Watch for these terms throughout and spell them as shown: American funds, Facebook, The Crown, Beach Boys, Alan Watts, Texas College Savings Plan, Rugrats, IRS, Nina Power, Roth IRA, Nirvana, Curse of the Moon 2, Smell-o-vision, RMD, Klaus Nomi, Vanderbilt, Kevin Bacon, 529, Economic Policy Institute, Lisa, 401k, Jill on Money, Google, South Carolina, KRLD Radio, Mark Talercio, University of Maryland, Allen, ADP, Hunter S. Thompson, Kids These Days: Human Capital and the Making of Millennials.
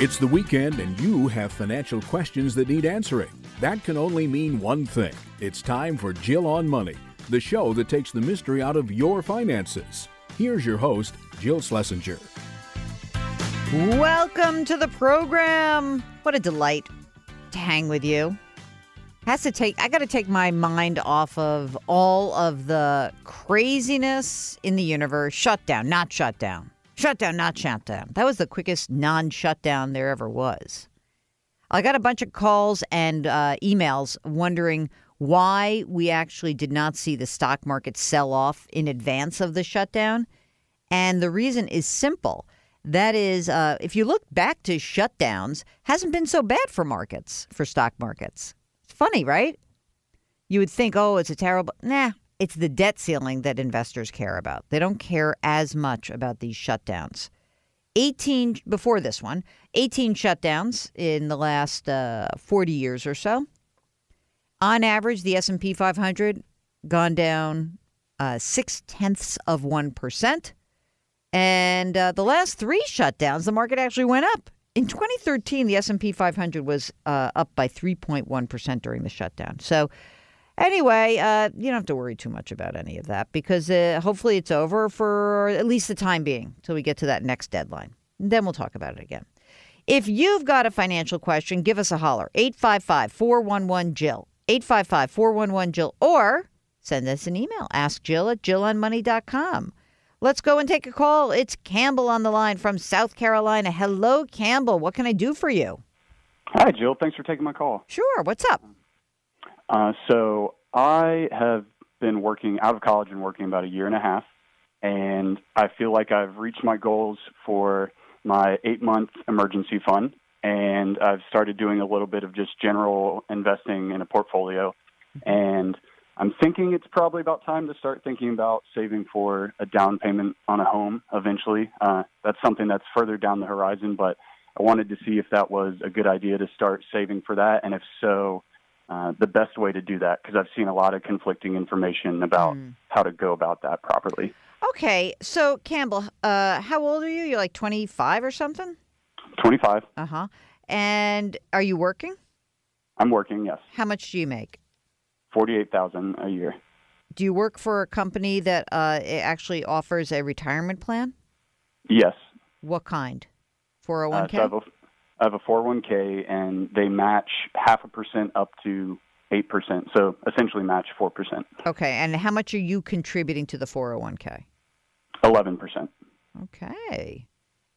It's the weekend and you have financial questions that need answering. That can only mean one thing. It's time for Jill on Money, the show that takes the mystery out of your finances. Here's your host, Jill Schlesinger. Welcome to the program. What a delight to hang with you. I got to take my mind off of all of the craziness in the universe. Shutdown, not shutdown. Shutdown, not shutdown. That was the quickest non-shutdown there ever was. I got a bunch of calls and emails wondering why we actually did not see the stock market sell off in advance of the shutdown. And the reason is simple. That is, if you look back to shutdowns, hasn't been so bad for markets, for stock markets. Funny, right? You would think, oh, it's a terrible... Nah, it's the debt ceiling that investors care about. They don't care as much about these shutdowns. 18 shutdowns in the last 40 years or so. On average, the S&P 500 gone down 0.6%. And the last three shutdowns, the market actually went up. In 2013, the S&P 500 was up by 3.1% during the shutdown. So anyway, you don't have to worry too much about any of that because hopefully it's over for at least the time being until we get to that next deadline. And then we'll talk about it again. If you've got a financial question, give us a holler. 855-411-JILL. 855-411-JILL. Or send us an email. AskJill@jillonmoney.com. Let's go and take a call. It's Campbell on the line from South Carolina. Hello, Campbell. What can I do for you? Hi, Jill. Thanks for taking my call. Sure. What's up? So I have been working out of college and working about a year and a half, and I feel like I've reached my goals for my 8-month emergency fund, and I've started doing a little bit of just general investing in a portfolio, and I'm thinking it's probably about time to start thinking about saving for a down payment on a home eventually. That's something that's further down the horizon, but I wanted to see if that was a good idea to start saving for that, and if so, the best way to do that, because I've seen a lot of conflicting information about how to go about that properly. Okay. So, Campbell, how old are you? You're like 25 or something? 25. Uh-huh. And are you working? I'm working, yes. How much do you make? $48,000 a year. Do you work for a company that actually offers a retirement plan? Yes. What kind? 401k? So I have a 401k, and they match 0.5% up to 8%, so essentially match 4%. Okay, and how much are you contributing to the 401k? 11%. Okay.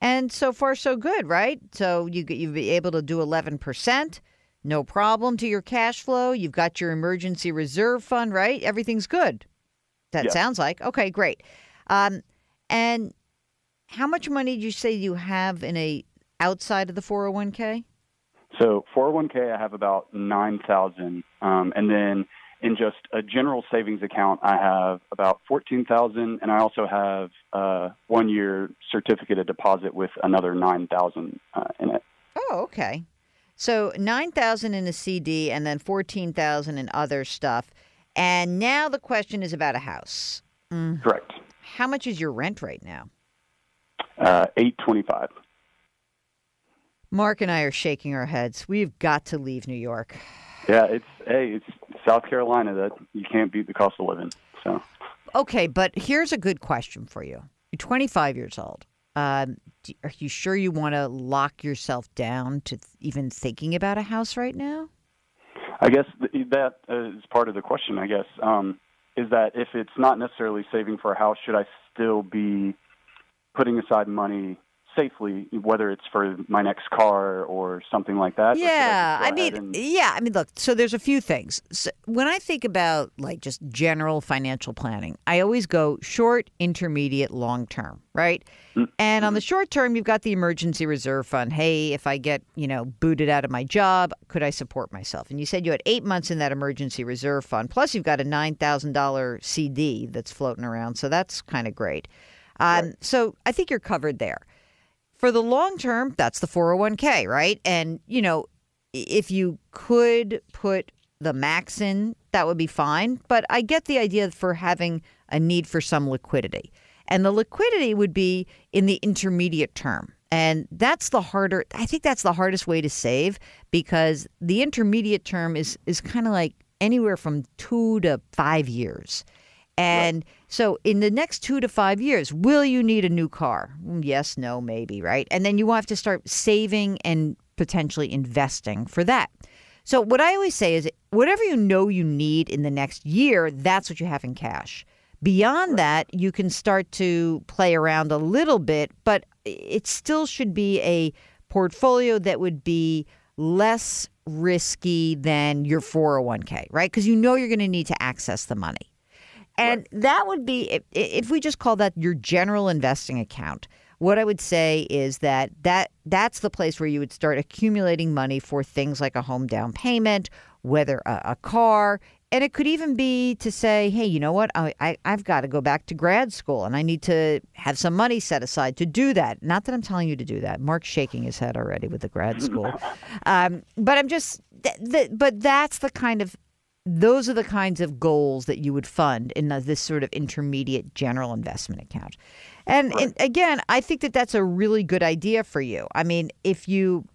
And so far, so good, right? So you'd be able to do 11%. No problem to your cash flow. You've got your emergency reserve fund, right? Everything's good. That sounds like. Okay, great. And how much money did you say you have in outside of the 401k? So 401k, I have about $9,000. And then in just a general savings account, I have about $14,000. And I also have a one-year certificate of deposit with another $9,000 in it. Oh, okay. So $9,000 in a CD and then $14,000 in other stuff. And now the question is about a house. Correct. How much is your rent right now? $825. Mark and I are shaking our heads. We've got to leave New York. Yeah, it's South Carolina. That you can't beat the cost of living. So okay, but here's a good question for you. You're 25 years old. Are you sure you want to lock yourself down to even thinking about a house right now? I guess that is part of the question, I guess, is that if it's not necessarily saving for a house, should I still be putting aside money safely, whether it's for my next car or something like that? Yeah, look, so there's a few things. So when I think about like just general financial planning, I always go short, intermediate, long term, right? And on the short term, you've got the emergency reserve fund. Hey, if I get, booted out of my job, could I support myself? And you said you had 8 months in that emergency reserve fund. Plus you've got a $9,000 CD that's floating around. So that's kind of great. So I think you're covered there. For the long term, that's the 401k, right? And, if you could put the max in, that would be fine. But I get the idea for having a need for some liquidity. And the liquidity would be in the intermediate term. And that's the harder, I think that's the hardest way to save, because the intermediate term is kind of like anywhere from 2 to 5 years. And so in the next 2 to 5 years, will you need a new car? Yes, no, maybe, right? And then you will have to start saving and potentially investing for that. So what I always say is whatever you know you need in the next year, that's what you have in cash. Beyond that, you can start to play around a little bit, but it still should be a portfolio that would be less risky than your 401k, right? Because you know you're going to need to access the money. And that would be, if we just call that your general investing account, what I would say is that, that's the place where you would start accumulating money for things like a home down payment, whether a car. And it could even be to say, hey, you know what? I've got to go back to grad school and I need to have some money set aside to do that. Not that I'm telling you to do that. Mark's shaking his head already with the grad school. But I'm just, but that's the kind of, those are the kinds of goals that you would fund in this sort of intermediate general investment account. And again, I think that that's a really good idea for you. I mean, if you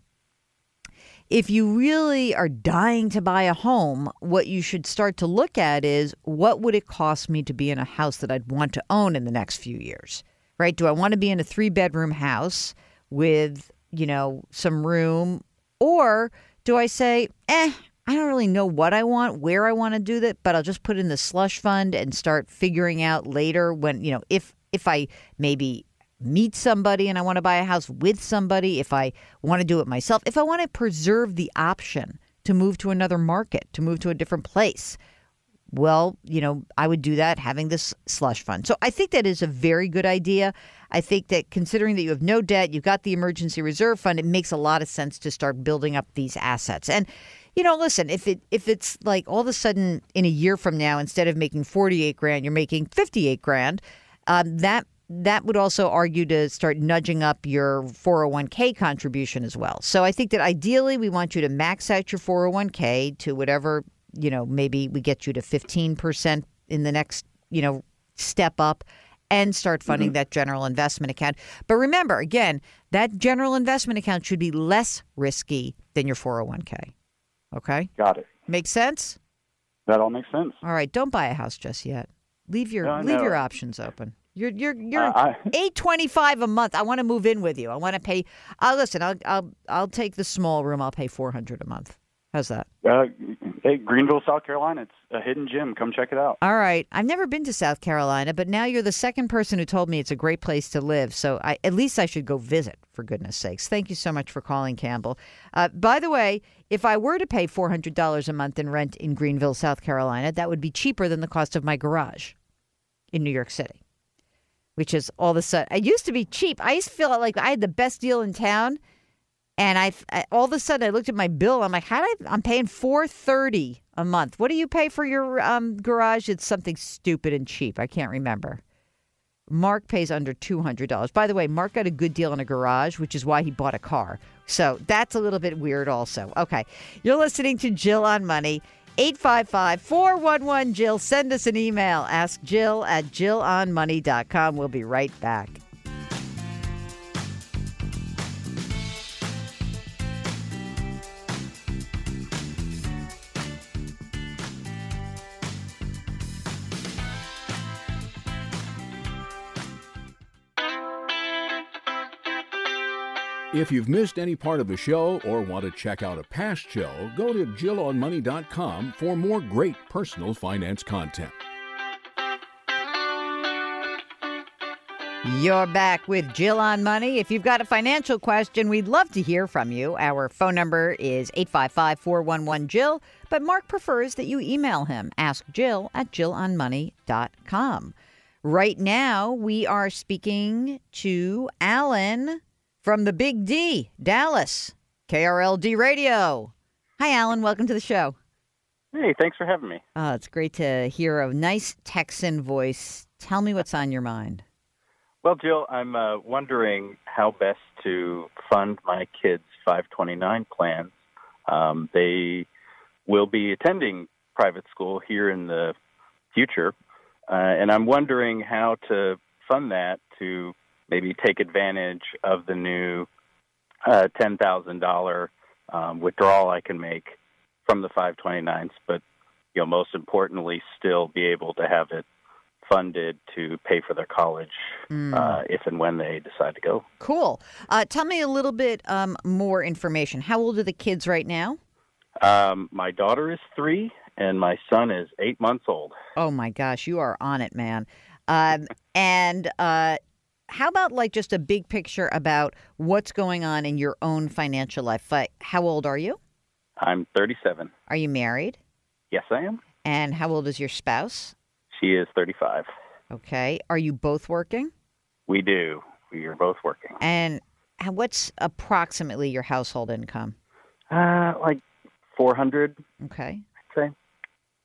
really are dying to buy a home, what you should start to look at is what would it cost me to be in a house that I'd want to own in the next few years, right? Do I want to be in a 3-bedroom house with, you know, some room? Or do I say, I don't really know what I want, where I want to do that, but I'll just put in the slush fund and start figuring out later when, you know, if I maybe meet somebody and I want to buy a house with somebody, if I want to do it myself, if I want to preserve the option to move to another market, to move to a different place, well, you know, I would do that having this slush fund. So I think that is a very good idea. I think that considering that you have no debt, you've got the emergency reserve fund, it makes a lot of sense to start building up these assets. And, you know, listen, if it's like all of a sudden in a year from now, instead of making 48 grand, you're making 58 grand, that would also argue to start nudging up your 401k contribution as well. So I think that ideally we want you to max out your 401k to whatever, you know, maybe we get you to 15% in the next, you know, step up and start funding that general investment account. But remember, again, that general investment account should be less risky than your 401k. Okay? Got it. Make sense? That all makes sense. All right. Don't buy a house just yet. Leave your options open. You're $825 a month. I want to move in with you. I want to pay. Listen, I'll take the small room. I'll pay $400 a month. How's that? Hey, Greenville, South Carolina. It's a hidden gem. Come check it out. All right. I've never been to South Carolina, but now you're the second person who told me it's a great place to live. So at least I should go visit, for goodness sakes. Thank you so much for calling, Campbell. By the way, if I were to pay $400 a month in rent in Greenville, South Carolina, that would be cheaper than the cost of my garage in New York City. Which is all of a sudden, it used to be cheap. I used to feel like I had the best deal in town, and all of a sudden I looked at my bill. I'm like, I'm paying $430 a month. What do you pay for your garage? It's something stupid and cheap. I can't remember. Mark pays under $200. By the way, Mark got a good deal on a garage, which is why he bought a car. So that's a little bit weird, also. Okay, you're listening to Jill on Money. 855-411-JILL. Send us an email. Ask Jill at jillonmoney.com. We'll be right back. If you've missed any part of the show or want to check out a past show, go to jillonmoney.com for more great personal finance content. You're back with Jill on Money. If you've got a financial question, we'd love to hear from you. Our phone number is 855-411-JILL, but Mark prefers that you email him. Ask Jill at jillonmoney.com. Right now, we are speaking to Allen from the Big D, Dallas, KRLD Radio. Hi, Allen. Welcome to the show. Hey, thanks for having me. Oh, it's great to hear a nice Texan voice. Tell me what's on your mind. Well, Jill, I'm wondering how best to fund my kids' 529 plans. They will be attending private school here in the future, and I'm wondering how to fund that to maybe take advantage of the new $10,000 withdrawal I can make from the 529s, but most importantly, still be able to have it funded to pay for their college if and when they decide to go. Cool. Tell me a little bit more information. How old are the kids right now? My daughter is 3, and my son is 8 months old. Oh, my gosh. You are on it, man. How about just a big picture about what's going on in your own financial life? How old are you? I'm 37. Are you married? Yes, I am. And how old is your spouse? She is 35. Okay. Are you both working? We do. We are both working. And what's approximately your household income? Like $400. Okay. I'd say.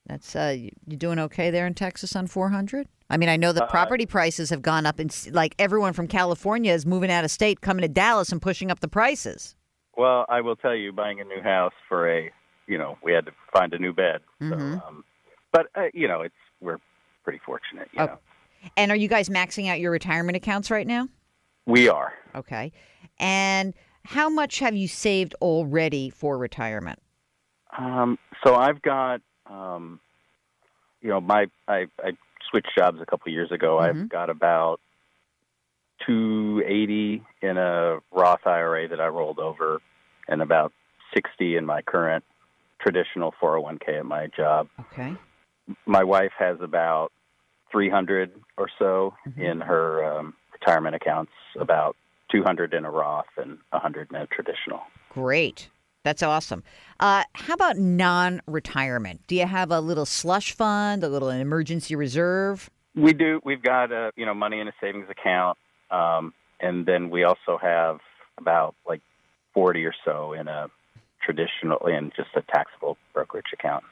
That's you doing okay there in Texas on $400? I mean, I know the property prices have gone up, and like everyone from California is moving out of state, coming to Dallas and pushing up the prices. Well, I will tell you, buying a new house for we had to find a new bed. So, we're pretty fortunate. You know. And are you guys maxing out your retirement accounts right now? We are. Okay. And how much have you saved already for retirement? So I've got, I switched jobs a couple of years ago. I've got about $280 in a Roth IRA that I rolled over, and about $60 in my current traditional 401k at my job. Okay. My wife has about $300 or so in her retirement accounts, about $200 in a Roth and $100 in a traditional. Great. That's awesome. How about non-retirement? Do you have a little slush fund, an emergency reserve? We do. We've got money in a savings account, and then we also have about $40 or so in a traditional, in just a taxable brokerage account.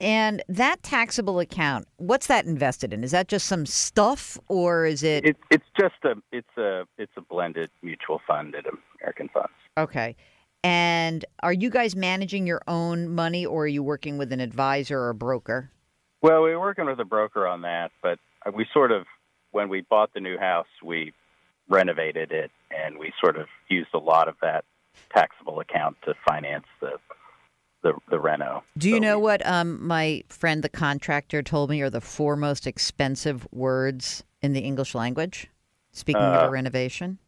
And that taxable account, what's that invested in? Is that just some stuff, or is it? It's a blended mutual fund at American Funds. Okay. And are you guys managing your own money, or are you working with an advisor or a broker? Well, we were working with a broker on that, but we sort of, when we bought the new house, we renovated it, and we sort of used a lot of that taxable account to finance the reno. Do you know what my friend the contractor told me are the 4 most expensive words in the English language, speaking of a renovation?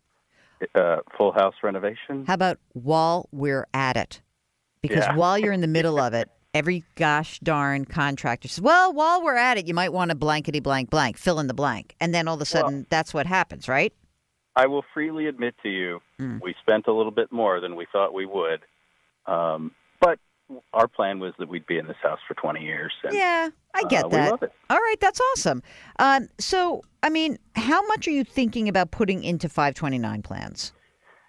Full house renovation. How about while we're at it? Because while you're in the middle of it, every gosh darn contractor says, well, while we're at it, you might want to blankety blank blank, fill in the blank. And then all of a sudden, that's what happens, right? I will freely admit to you, we spent a little bit more than we thought we would. But our plan was that we'd be in this house for 20 years. And, I get that. We love it. All right. That's awesome. So, I mean, how much are you thinking about putting into 529 plans?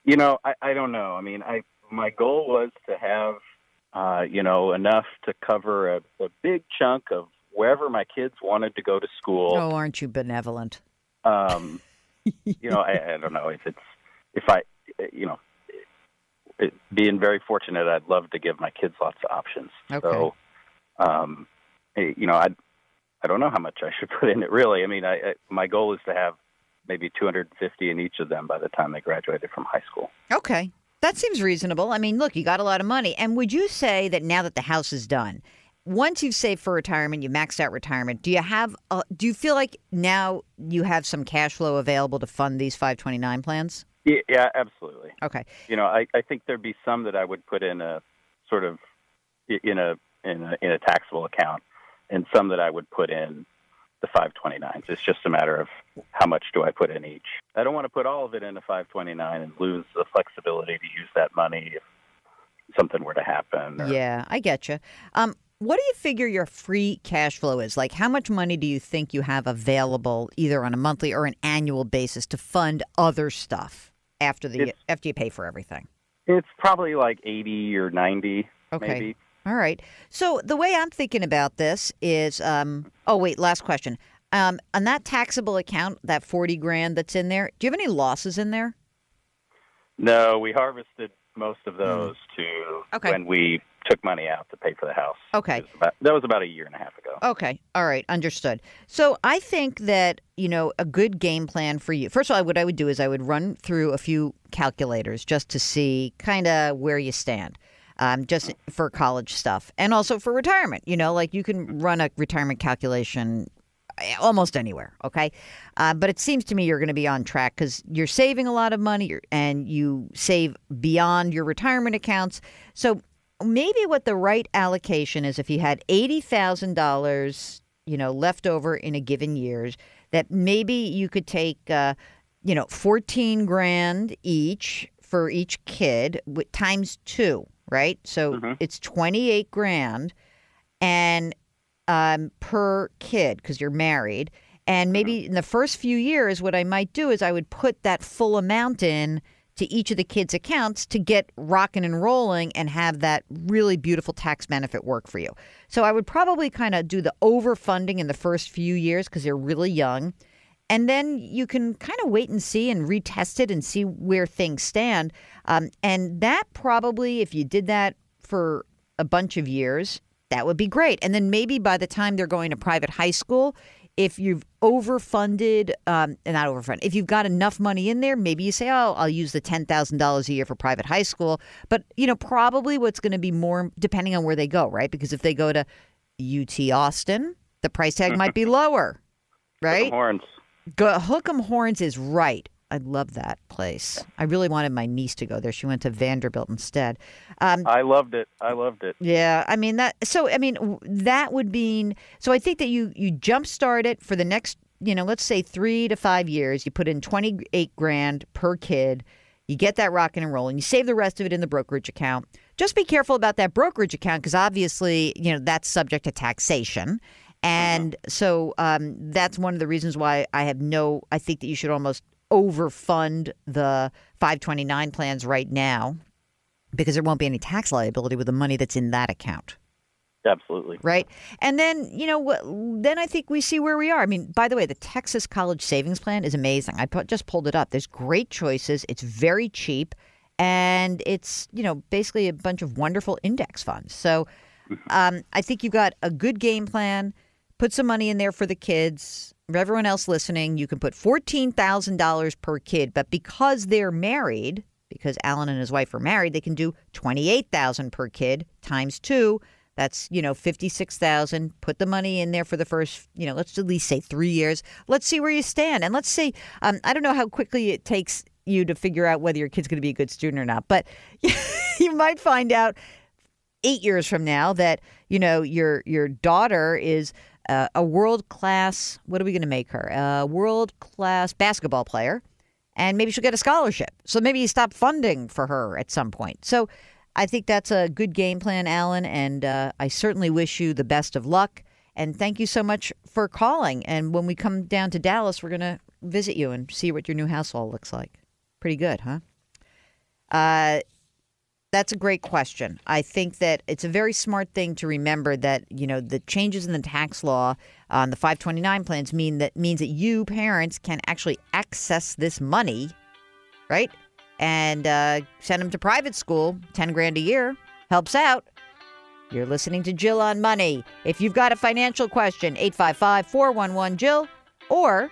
I don't know. I mean, my goal was to have, enough to cover a big chunk of wherever my kids wanted to go to school. Oh, aren't you benevolent? I don't know being very fortunate, I'd love to give my kids lots of options. Okay. So, I don't know how much I should put in it, really. I mean, my goal is to have maybe $250 in each of them by the time they graduated from high school. Okay. That seems reasonable. I mean, look, you got a lot of money. And would you say that now that the house is done, once you've saved for retirement, you maxed out retirement, do you feel like now you have some cash flow available to fund these 529 plans? Yeah, absolutely. Okay. I think there'd be some that I would put in a sort of in a taxable account, and some that I would put in the 529s. It's just a matter of how much do I put in each. I don't want to put all of it in a 529 and lose the flexibility to use that money if something were to happen. Yeah, I get you. What do you figure your free cash flow is? Like, how much money do you think you have available either on a monthly or an annual basis to fund other stuff after you pay for everything? It's probably like 80 or 90, okay. Maybe. All right. So the way I'm thinking about this is, oh, wait, last question. On that taxable account, that $40,000 that's in there, do you have any losses in there? No, we harvested most of those to when we took money out to pay for the house. Okay. That was about a year and a half ago. Okay. All right. Understood. So I think that, you know, a good game plan for you. First of all, what I would do is I would run through a few calculators just to see kind of where you stand. Just for college stuff and also for retirement. You know, like you can run a retirement calculation almost anywhere, okay? But it seems to me you're going to be on track because you're saving a lot of money and you save beyond your retirement accounts. So maybe what the right allocation is if you had $80,000, you know, left over in a given year, that maybe you could take, you know, 14 grand each for each kid times two. Right? So it's 28 grand and per kid because you're married. And maybe in the first few years, what I might do is I would put that full amount in to each of the kids' accounts to get rocking and rolling and have that really beautiful tax benefit work for you. So I would probably kind of do the overfunding in the first few years because they're really young. And then you can kind of wait and see and retest it and see where things stand. And that probably, if you did that for a bunch of years, that would be great. And then maybe by the time they're going to private high school, if you've overfunded, not overfunded, if you've got enough money in there, maybe you say, oh, I'll use the $10,000 a year for private high school. But, you know, probably what's going to be more depending on where they go, right? Because if they go to UT Austin, the price tag might be lower, right? Hook'em Horns is right. I love that place. I really wanted my niece to go there. She went to Vanderbilt instead. I loved it. I loved it. Yeah. I mean, that. So, I mean, that would mean. So I think that you jumpstart it for the next, you know, let's say 3 to 5 years. You put in 28 grand per kid. You get that rocking and rolling. You save the rest of it in the brokerage account. Just be careful about that brokerage account because obviously, you know, that's subject to taxation. And so that's one of the reasons why I think that you should almost overfund the 529 plans right now because there won't be any tax liability with the money that's in that account. Absolutely. Right. And then, you know, then I think we see where we are. I mean, by the way, the Texas College Savings Plan is amazing. I just pulled it up. There's great choices. It's very cheap. And it's, you know, basically a bunch of wonderful index funds. So I think you've got a good game plan. Put some money in there for the kids. For everyone else listening, you can put $14,000 per kid. But because they're married, because Allen and his wife are married, they can do $28,000 per kid times two. That's, you know, $56,000. Put the money in there for the first, you know, let's at least say 3 years. Let's see where you stand. And let's see. I don't know how quickly it takes you to figure out whether your kid's going to be a good student or not. But you might find out 8 years from now that, you know, your daughter is a world-class, what are we going to make her? A world-class basketball player, and maybe she'll get a scholarship. So maybe you stop funding for her at some point. So I think that's a good game plan, Alan, and I certainly wish you the best of luck. And thank you so much for calling. And when we come down to Dallas, we're going to visit you and see what your new household looks like. Pretty good, huh? That's a great question. I think that it's a very smart thing to remember that, you know, the changes in the tax law on the 529 plans means that you parents can actually access this money, right? And send them to private school, 10 grand a year, helps out. You're listening to Jill on Money. If you've got a financial question, 855-411-JILL, or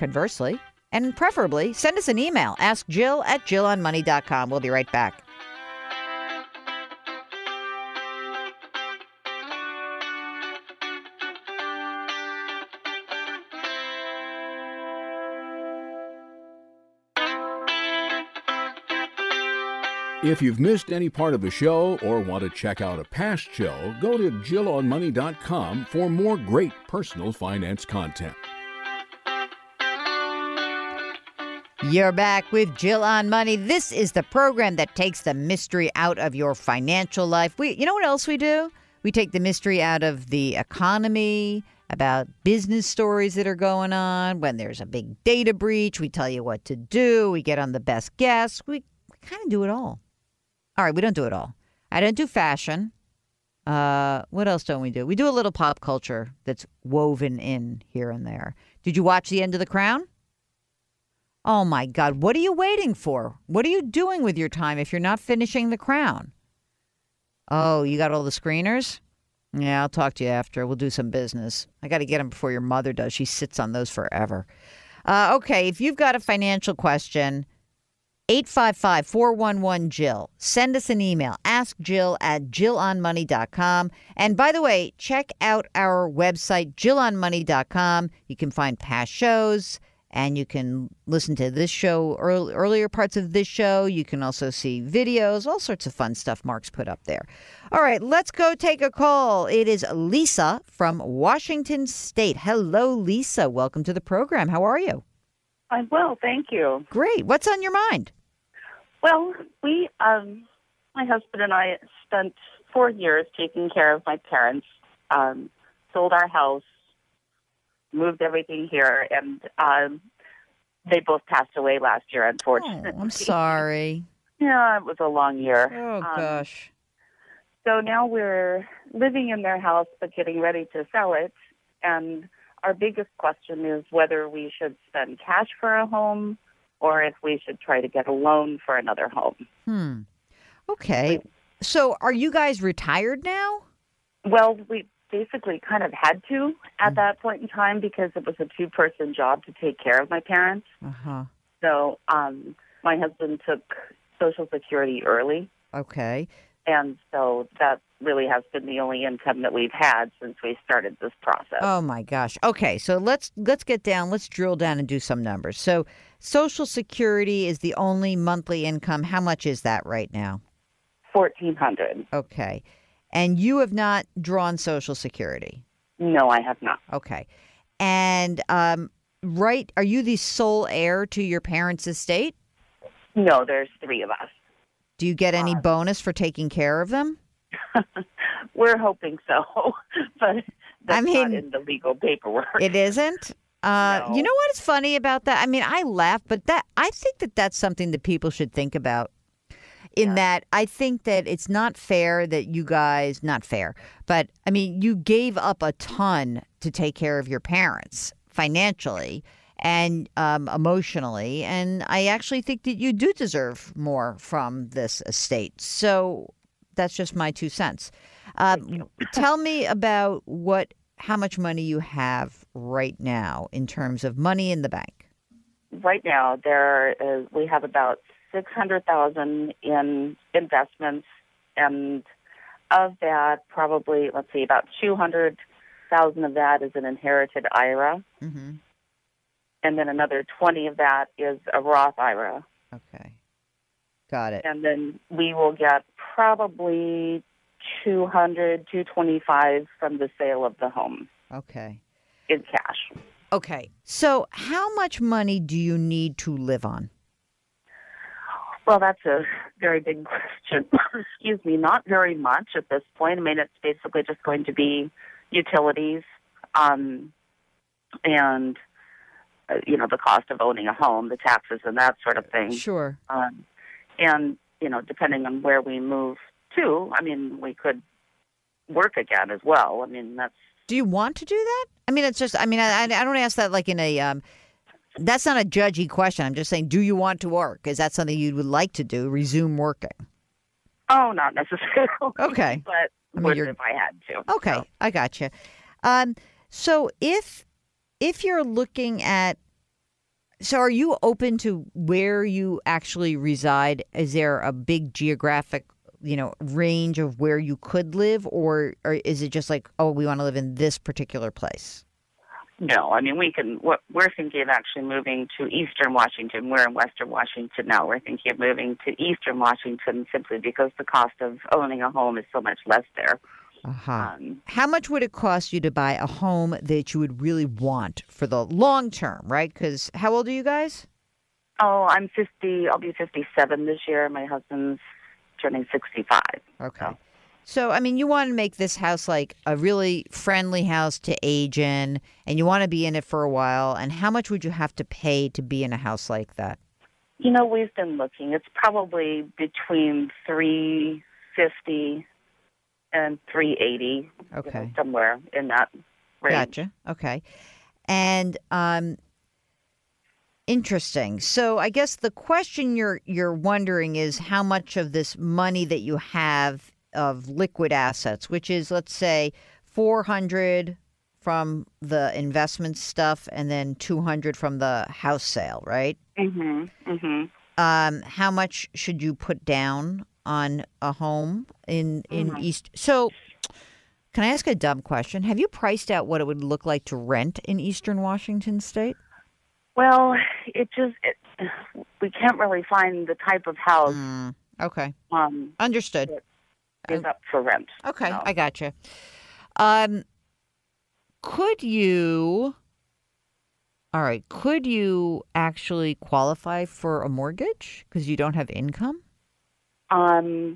conversely, and preferably, send us an email, askjill@jillonmoney.com. We'll be right back. If you've missed any part of the show or want to check out a past show, go to jillonmoney.com for more great personal finance content. You're back with Jill on Money. This is the program that takes the mystery out of your financial life. You know what else we do? We take the mystery out of the economy, about business stories that are going on. When there's a big data breach, we tell you what to do. We get on the best guests. We kind of do it all. All right, we don't do it all. I don't do fashion. What else don't we do? We do a little pop culture that's woven in here and there. Did you watch the end of The Crown? Oh, my God. What are you waiting for? What are you doing with your time if you're not finishing The Crown? Oh, you got all the screeners? Yeah, I'll talk to you after. We'll do some business. I got to get them before your mother does. She sits on those forever. Okay, if you've got a financial question, 855-411-JILL. Send us an email. AskJill@JillOnMoney.com. And by the way, check out our website, JillOnMoney.com. You can find past shows, and you can listen to this show, earlier parts of this show. You can also see videos, all sorts of fun stuff Mark's put up there. All right, let's go take a call. It is Lisa from Washington State. Hello, Lisa. Welcome to the program. How are you? I'm well, thank you. Great. What's on your mind? Well, we, my husband and I spent 4 years taking care of my parents, sold our house, moved everything here, and they both passed away last year, unfortunately. Oh, I'm sorry. Yeah, it was a long year. Oh, gosh. So now we're living in their house but getting ready to sell it, and our biggest question is whether we should spend cash for a home or if we should try to get a loan for another home. Hmm. Okay. So are you guys retired now? Well, we basically kind of had to at that point in time because it was a two-person job to take care of my parents. Uh-huh. So my husband took Social Security early. Okay. And so that really has been the only income that we've had since we started this process. Oh, my gosh. Okay, so let's get down. Let's drill down and do some numbers. So Social Security is the only monthly income. How much is that right now? $1,400. Okay. And you have not drawn Social Security? No, I have not. Okay. And are you the sole heir to your parents' estate? No, there's three of us. Do you get any bonus for taking care of them? We're hoping so, but that's not in the legal paperwork. It isn't? No. You know what is funny about that? I mean, I laugh, but I think that that's something that people should think about. That I think that it's not fair that you guys, not fair, but I mean, you gave up a ton to take care of your parents financially and emotionally. And I actually think that you do deserve more from this estate. So that's just my 2 cents. Tell me about how much money you have right now in terms of money in the bank. Right now, we have about $600,000 in investments, and of that, probably, let's see, about $200,000 of that is an inherited IRA, and then another $20,000 of that is a Roth IRA. Okay, got it. And then we will get probably $225 from the sale of the home. Okay, in cash. Okay, so how much money do you need to live on? Well, that's a very big question. Excuse me, not very much at this point. I mean, it's basically just going to be utilities and, you know, the cost of owning a home, the taxes and that sort of thing. Sure. And, you know, depending on where we move to, I mean, we could work again as well. I mean, that's... Do you want to do that? I mean, it's just, I mean, I don't ask that like in a... That's not a judgy question. I'm just saying, do you want to work? Is that something you would like to do, resume working? Oh, not necessarily. Okay. But I mean, if I had to. Okay, so. I got you. So if you're looking at, so are you open to where you actually reside? Is there a big geographic, you know, range of where you could live? Or is it just like, oh, we want to live in this particular place? No, I mean, we're thinking of actually moving to eastern Washington. We're in western Washington now. We're thinking of moving to eastern Washington simply because the cost of owning a home is so much less there. Uh-huh. How much would it cost you to buy a home that you would really want for the long term, right? Because how old are you guys? Oh, I'm 50. I'll be 57 this year. My husband's turning 65. Okay. So, I mean, you want to make this house like a really friendly house to age in, and you want to be in it for a while. And how much would you have to pay to be in a house like that? You know, we've been looking. It's probably between $350 and $380. Okay, you know, somewhere in that range. Gotcha. Okay, and Interesting. So I guess the question you're wondering is how much of this money that you have of liquid assets, which is, let's say, 400 from the investment stuff and then 200 from the house sale, right? Mm-hmm. Mm-hmm. How much should you put down on a home in mm-hmm. East? So can I ask a dumb question? Have you priced out what it would look like to rent in Eastern Washington State? Well, we can't really find the type of house. Okay. Understood. Is up for rent. Okay, so. I gotcha. Could you actually qualify for a mortgage because you don't have income? That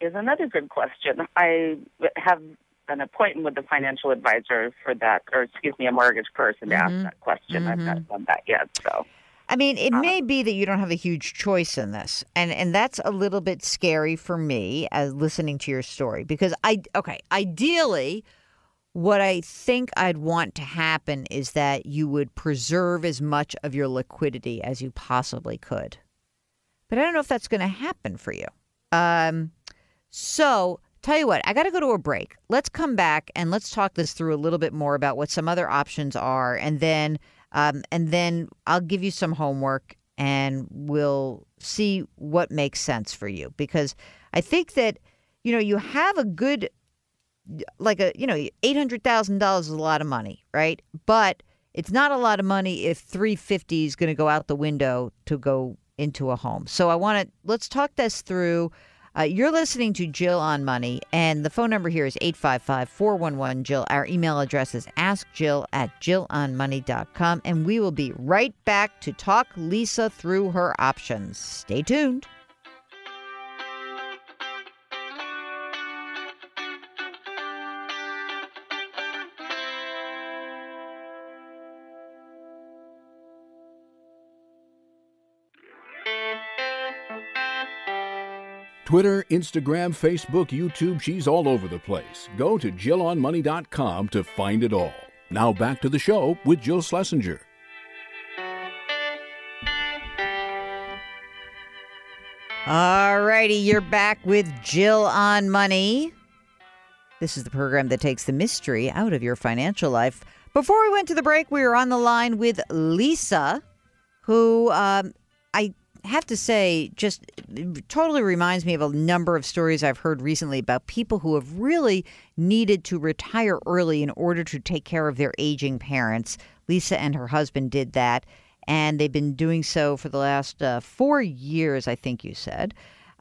is another good question. I have an appointment with the financial advisor for that, or excuse me, a mortgage person to ask that question. Mm-hmm. I've not done that yet, so. I mean, it may be that you don't have a huge choice in this, and that's a little bit scary for me as listening to your story, because ideally, what I think I'd want to happen is that you would preserve as much of your liquidity as you possibly could, but I don't know if that's going to happen for you. So tell you what, I got to go to a break. Let's come back and let's talk this through a little bit more about what some other options are, and then I'll give you some homework and we'll see what makes sense for you. Because I think that, you have a good, $800,000 is a lot of money, right? But it's not a lot of money if $350 is going to go out the window to go into a home. So let's talk this through. You're listening to Jill on Money, and the phone number here is 855-411-JILL. Our email address is askjill@jillonmoney.com, and we will be right back to talk Lisa through her options. Stay tuned. Twitter, Instagram, Facebook, YouTube, she's all over the place. Go to jillonmoney.com to find it all. Now back to the show with Jill Schlesinger. All righty, you're back with Jill on Money. This is the program that takes the mystery out of your financial life. Before we went to the break, we were on the line with Lisa, who I have to say, just totally reminds me of a number of stories I've heard recently about people who have really needed to retire early in order to take care of their aging parents. Lisa and her husband did that, and they've been doing so for the last 4 years, I think you said.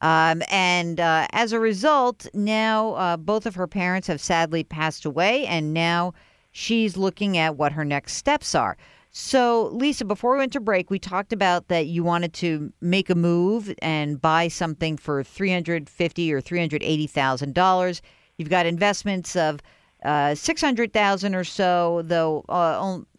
As a result, now both of her parents have sadly passed away, and now she's looking at what her next steps are. So, Lisa, before we went to break, we talked about that you wanted to make a move and buy something for $350,000 or $380,000. You've got investments of $600,000 or so, though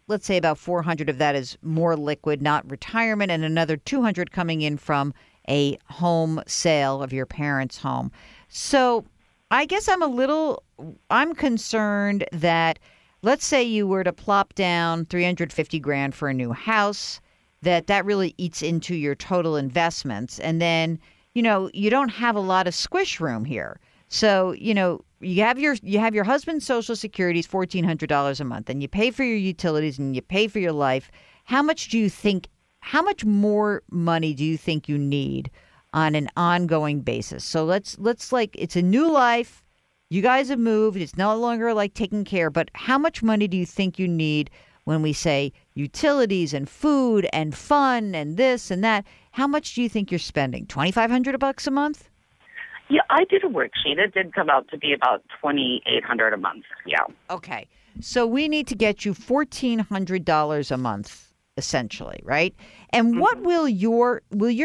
let's say about $400,000 of that is more liquid, not retirement, and another $200,000 coming in from a home sale of your parents' home. So I guess I'm concerned that let's say you were to plop down $350,000 for a new house, that really eats into your total investments. And then, you don't have a lot of squish room here. So, you have your husband's Social Security is $1,400 a month, and you pay for your utilities and you pay for your life. How much more money do you think you need on an ongoing basis? So let's it's a new life. You guys have moved. It's no longer taking care. But how much money do you think you need when we say utilities and food and fun and this and that? How much do you think you're spending? $2,500 a month? Yeah, I did a worksheet. It did come out to be about $2,800 a month. Yeah. Okay. So we need to get you $1,400 a month, essentially, right? And mm-hmm. What will your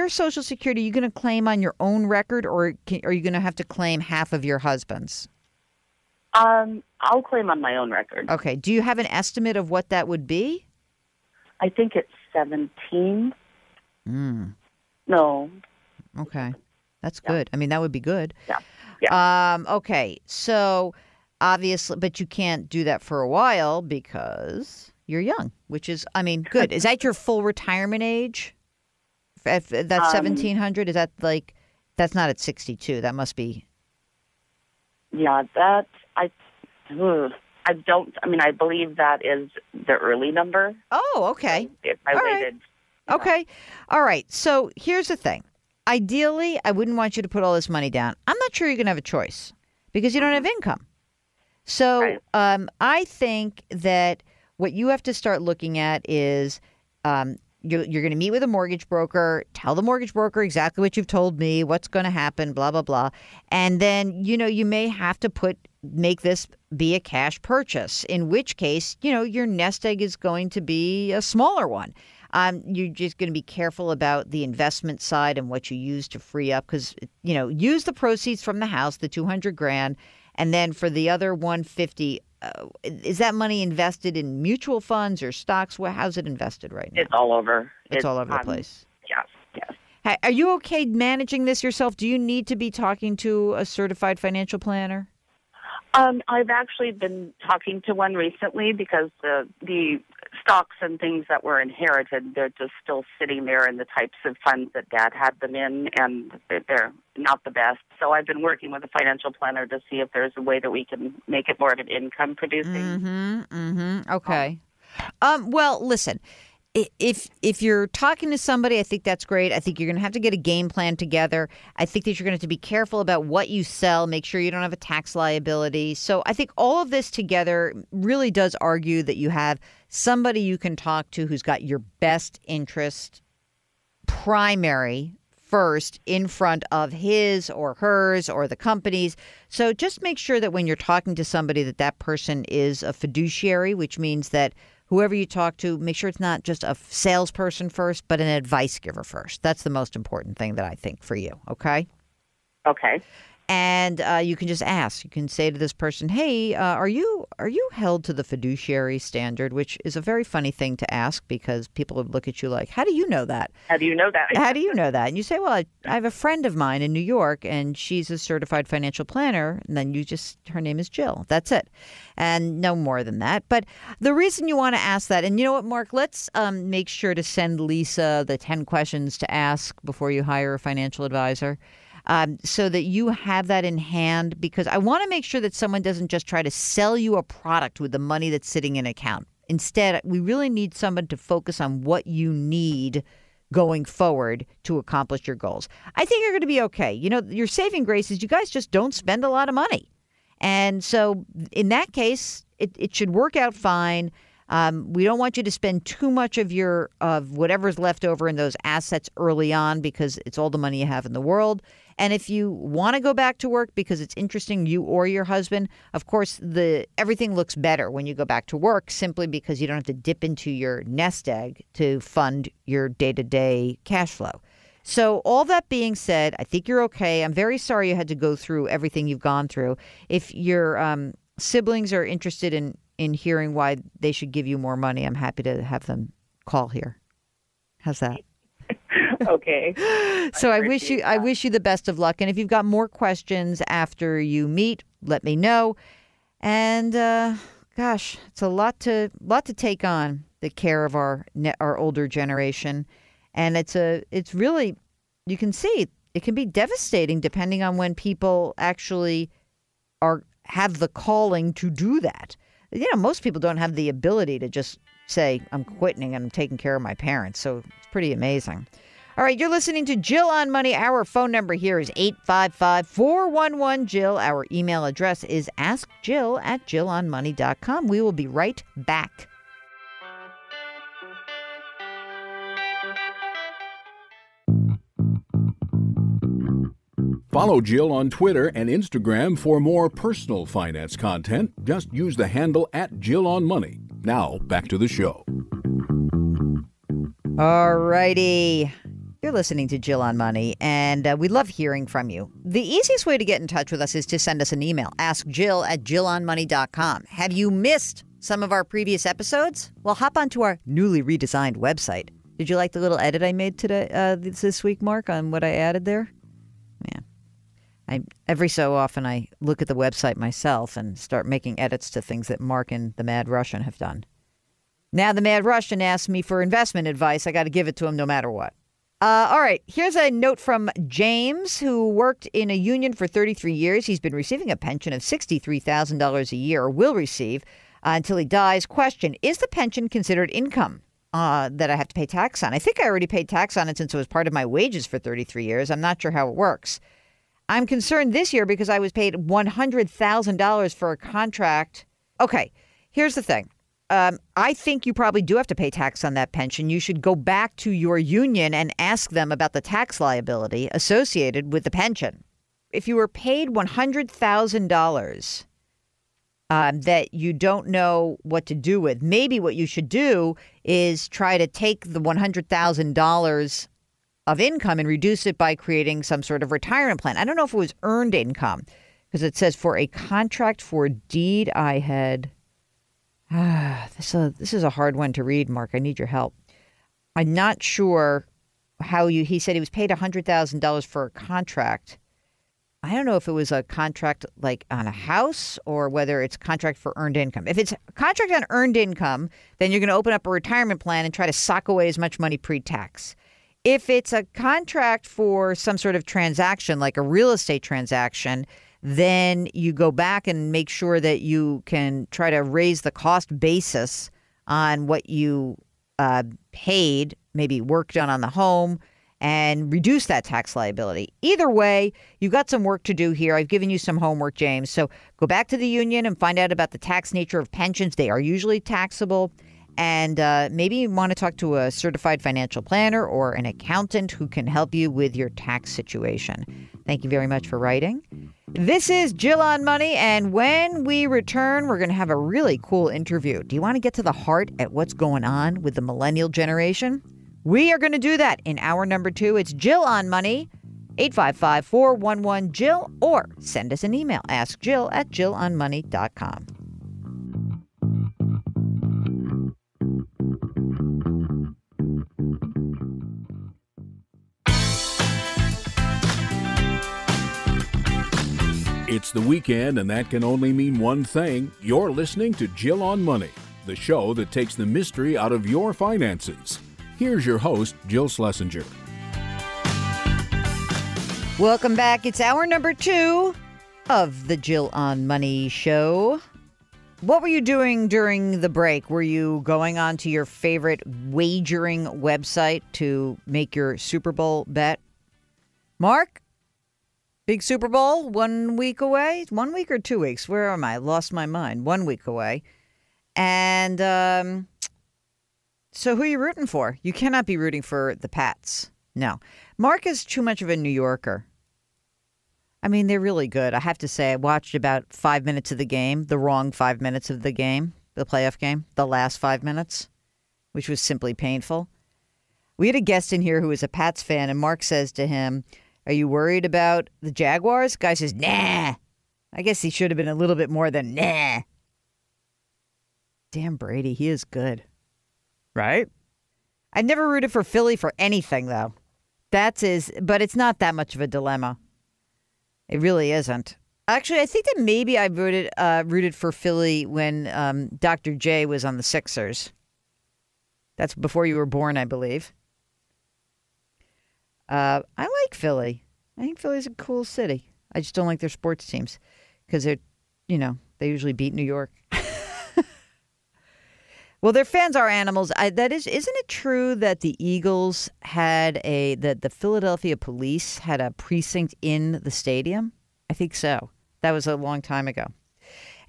Social Security, are you going to claim on your own record, or are you going to have to claim half of your husband's? I'll claim on my own record. Okay. Do you have an estimate of what that would be? I think it's 17. Mm. No. Okay. That's good. I mean, that would be good. Yeah. Okay. So, obviously, but you can't do that for a while because You're young, which is, I mean, good. Is that your full retirement age? If that's 1,700, is that like, that's not at 62. That must be. Yeah, that, I believe that is the early number. Oh, okay. If I waited. Okay. All right. So here's the thing. Ideally, I wouldn't want you to put all this money down. I'm not sure you're going to have a choice because you don't have income. So right. I think that what you have to start looking at is you're going to meet with a mortgage broker, tell the mortgage broker exactly what you've told me, what's going to happen, blah, blah, blah. And then, you know, you may have to make this be a cash purchase, in which case, you know, your nest egg is going to be a smaller one. You're just going to be careful about the investment side and what you use to free up, because, you know, use the proceeds from the house, the $200,000, and then for the other $150,000, is that money invested in mutual funds or stocks? Well, how's it invested right now? It's all over. It's all over the place. Yes. Hey, are you okay managing this yourself? Do you need to be talking to a certified financial planner? I've actually been talking to one recently because the stocks and things that were inherited, they're just still sitting there in the types of funds that Dad had them in, and they're not the best. So I've been working with a financial planner to see if there's a way that we can make it more of an income producing. Okay. Well, listen, if you're talking to somebody, I think that's great. I think you're going to have to get a game plan together. I think that you're going to have to be careful about what you sell, make sure you don't have a tax liability. So I think all of this together really does argue that you have somebody you can talk to who's got your best interest primary first in front of his or hers or the company's. So just make sure that when you're talking to somebody that that person is a fiduciary, which means that whoever you talk to, make sure it's not just a salesperson first, but an advice giver first. That's the most important thing that I think for you, okay? Okay. And you can just ask. You can say to this person, hey, are you held to the fiduciary standard, which is a very funny thing to ask because people would look at you like, how do you know that? How do you know that? And you say, well, I have a friend of mine in New York, and she's a certified financial planner. And then you just, her name is Jill. That's it. And no more than that. But the reason you want to ask that, and you know what, Mark, let's make sure to send Lisa the 10 questions to ask before you hire a financial advisor. So that you have that in hand, because I want to make sure that someone doesn't just try to sell you a product with the money that's sitting in an account. Instead, we really need someone to focus on what you need going forward to accomplish your goals. I think you're going to be okay. You know, your saving grace is you guys just don't spend a lot of money. And so in that case, it should work out fine. We don't want you to spend too much of your whatever's left over in those assets early on, because it's all the money you have in the world. And if you want to go back to work because it's interesting, you or your husband, of course, everything looks better when you go back to work, simply because you don't have to dip into your nest egg to fund your day-to-day cash flow. So all that being said, I think you're okay. I'm very sorry you had to go through everything you've gone through. If your siblings are interested in hearing why they should give you more money, I'm happy to have them call here. How's that? Okay. So I wish you the best of luck. And if you've got more questions after you meet, let me know. And gosh, it's a lot to take on, the care of our older generation. And it's really, you can see it can be devastating depending on when people actually have the calling to do that. You know, most people don't have the ability to just say, I'm quitting and I'm taking care of my parents. So it's pretty amazing. All right, you're listening to Jill on Money. Our phone number here is 855-411-JILL. Our email address is askjill@jillonmoney.com. We will be right back. Follow Jill on Twitter and Instagram for more personal finance content. Just use the handle @JillOnMoney. Now, back to the show. All righty. You're listening to Jill on Money, and we love hearing from you. The easiest way to get in touch with us is to send us an email, askjill@jillonmoney.com. Have you missed some of our previous episodes? Well, hop onto our newly redesigned website. Did you like the little edit I made today this week, Mark, on what I added there? Yeah. Every so often I look at the website myself and start making edits to things that Mark and the Mad Russian have done. Now the Mad Russian asked me for investment advice. I got to give it to him no matter what. All right. Here's a note from James, who worked in a union for 33 years. He's been receiving a pension of $63,000 a year, or will receive until he dies. Question, is the pension considered income that I have to pay tax on? I think I already paid tax on it since it was part of my wages for 33 years. I'm not sure how it works. I'm concerned this year because I was paid $100,000 for a contract. Okay, here's the thing. I think you probably do have to pay tax on that pension. You should go back to your union and ask them about the tax liability associated with the pension. If you were paid $100,000 that you don't know what to do with, maybe what you should do is try to take the $100,000 of income and reduce it by creating some sort of retirement plan. I don't know if it was earned income, because it says for a contract for deed I had... this is a hard one to read, Mark. I need your help. I'm not sure how you... He said he was paid $100,000 for a contract. I don't know if it was a contract like on a house or whether it's a contract for earned income. If it's a contract on earned income, then you're going to open up a retirement plan and try to sock away as much money pre-tax. If it's a contract for some sort of transaction, like a real estate transaction... then you go back and make sure that you can try to raise the cost basis on what you paid, maybe work done on the home, and reduce that tax liability. Either way, you've got some work to do here. I've given you some homework, James. So go back to the union and find out about the tax nature of pensions. They are usually taxable. And maybe you want to talk to a certified financial planner or an accountant who can help you with your tax situation. Thank you very much for writing. This is Jill on Money, and when we return, we're going to have a really cool interview. Do you want to get to the heart at what's going on with the millennial generation? We are going to do that in hour number 2. It's Jill on Money, 855-411-JILL, or send us an email, askjill@jillonmoney.com. It's the weekend, and that can only mean one thing. You're listening to Jill on Money, the show that takes the mystery out of your finances. Here's your host, Jill Schlesinger. Welcome back. It's hour number 2 of the Jill on Money show. What were you doing during the break? Were you going on to your favorite wagering website to make your Super Bowl bet? Mark? Big Super Bowl, 1 week away? 1 week or 2 weeks? Where am I? Lost my mind. 1 week away. And so who are you rooting for? You cannot be rooting for the Pats. No. Mark is too much of a New Yorker. I mean, they're really good. I have to say, I watched about 5 minutes of the game, the wrong 5 minutes of the game, the playoff game, the last 5 minutes, which was simply painful. We had a guest in here who was a Pats fan, and Mark says to him, "Are you worried about the Jaguars?" Guy says, "Nah." I guess he should have been a little bit more than nah. Damn Brady, he is good. Right? I never rooted for Philly for anything, though. But it's not that much of a dilemma. It really isn't. Actually, I think that maybe I rooted for Philly when Dr. J was on the Sixers. That's before you were born, I believe. I like Philly. I think Philly's a cool city. I just don't like their sports teams because they usually beat New York. Well, their fans are animals. Isn't it true that the Eagles that the Philadelphia police had a precinct in the stadium? I think so. That was a long time ago.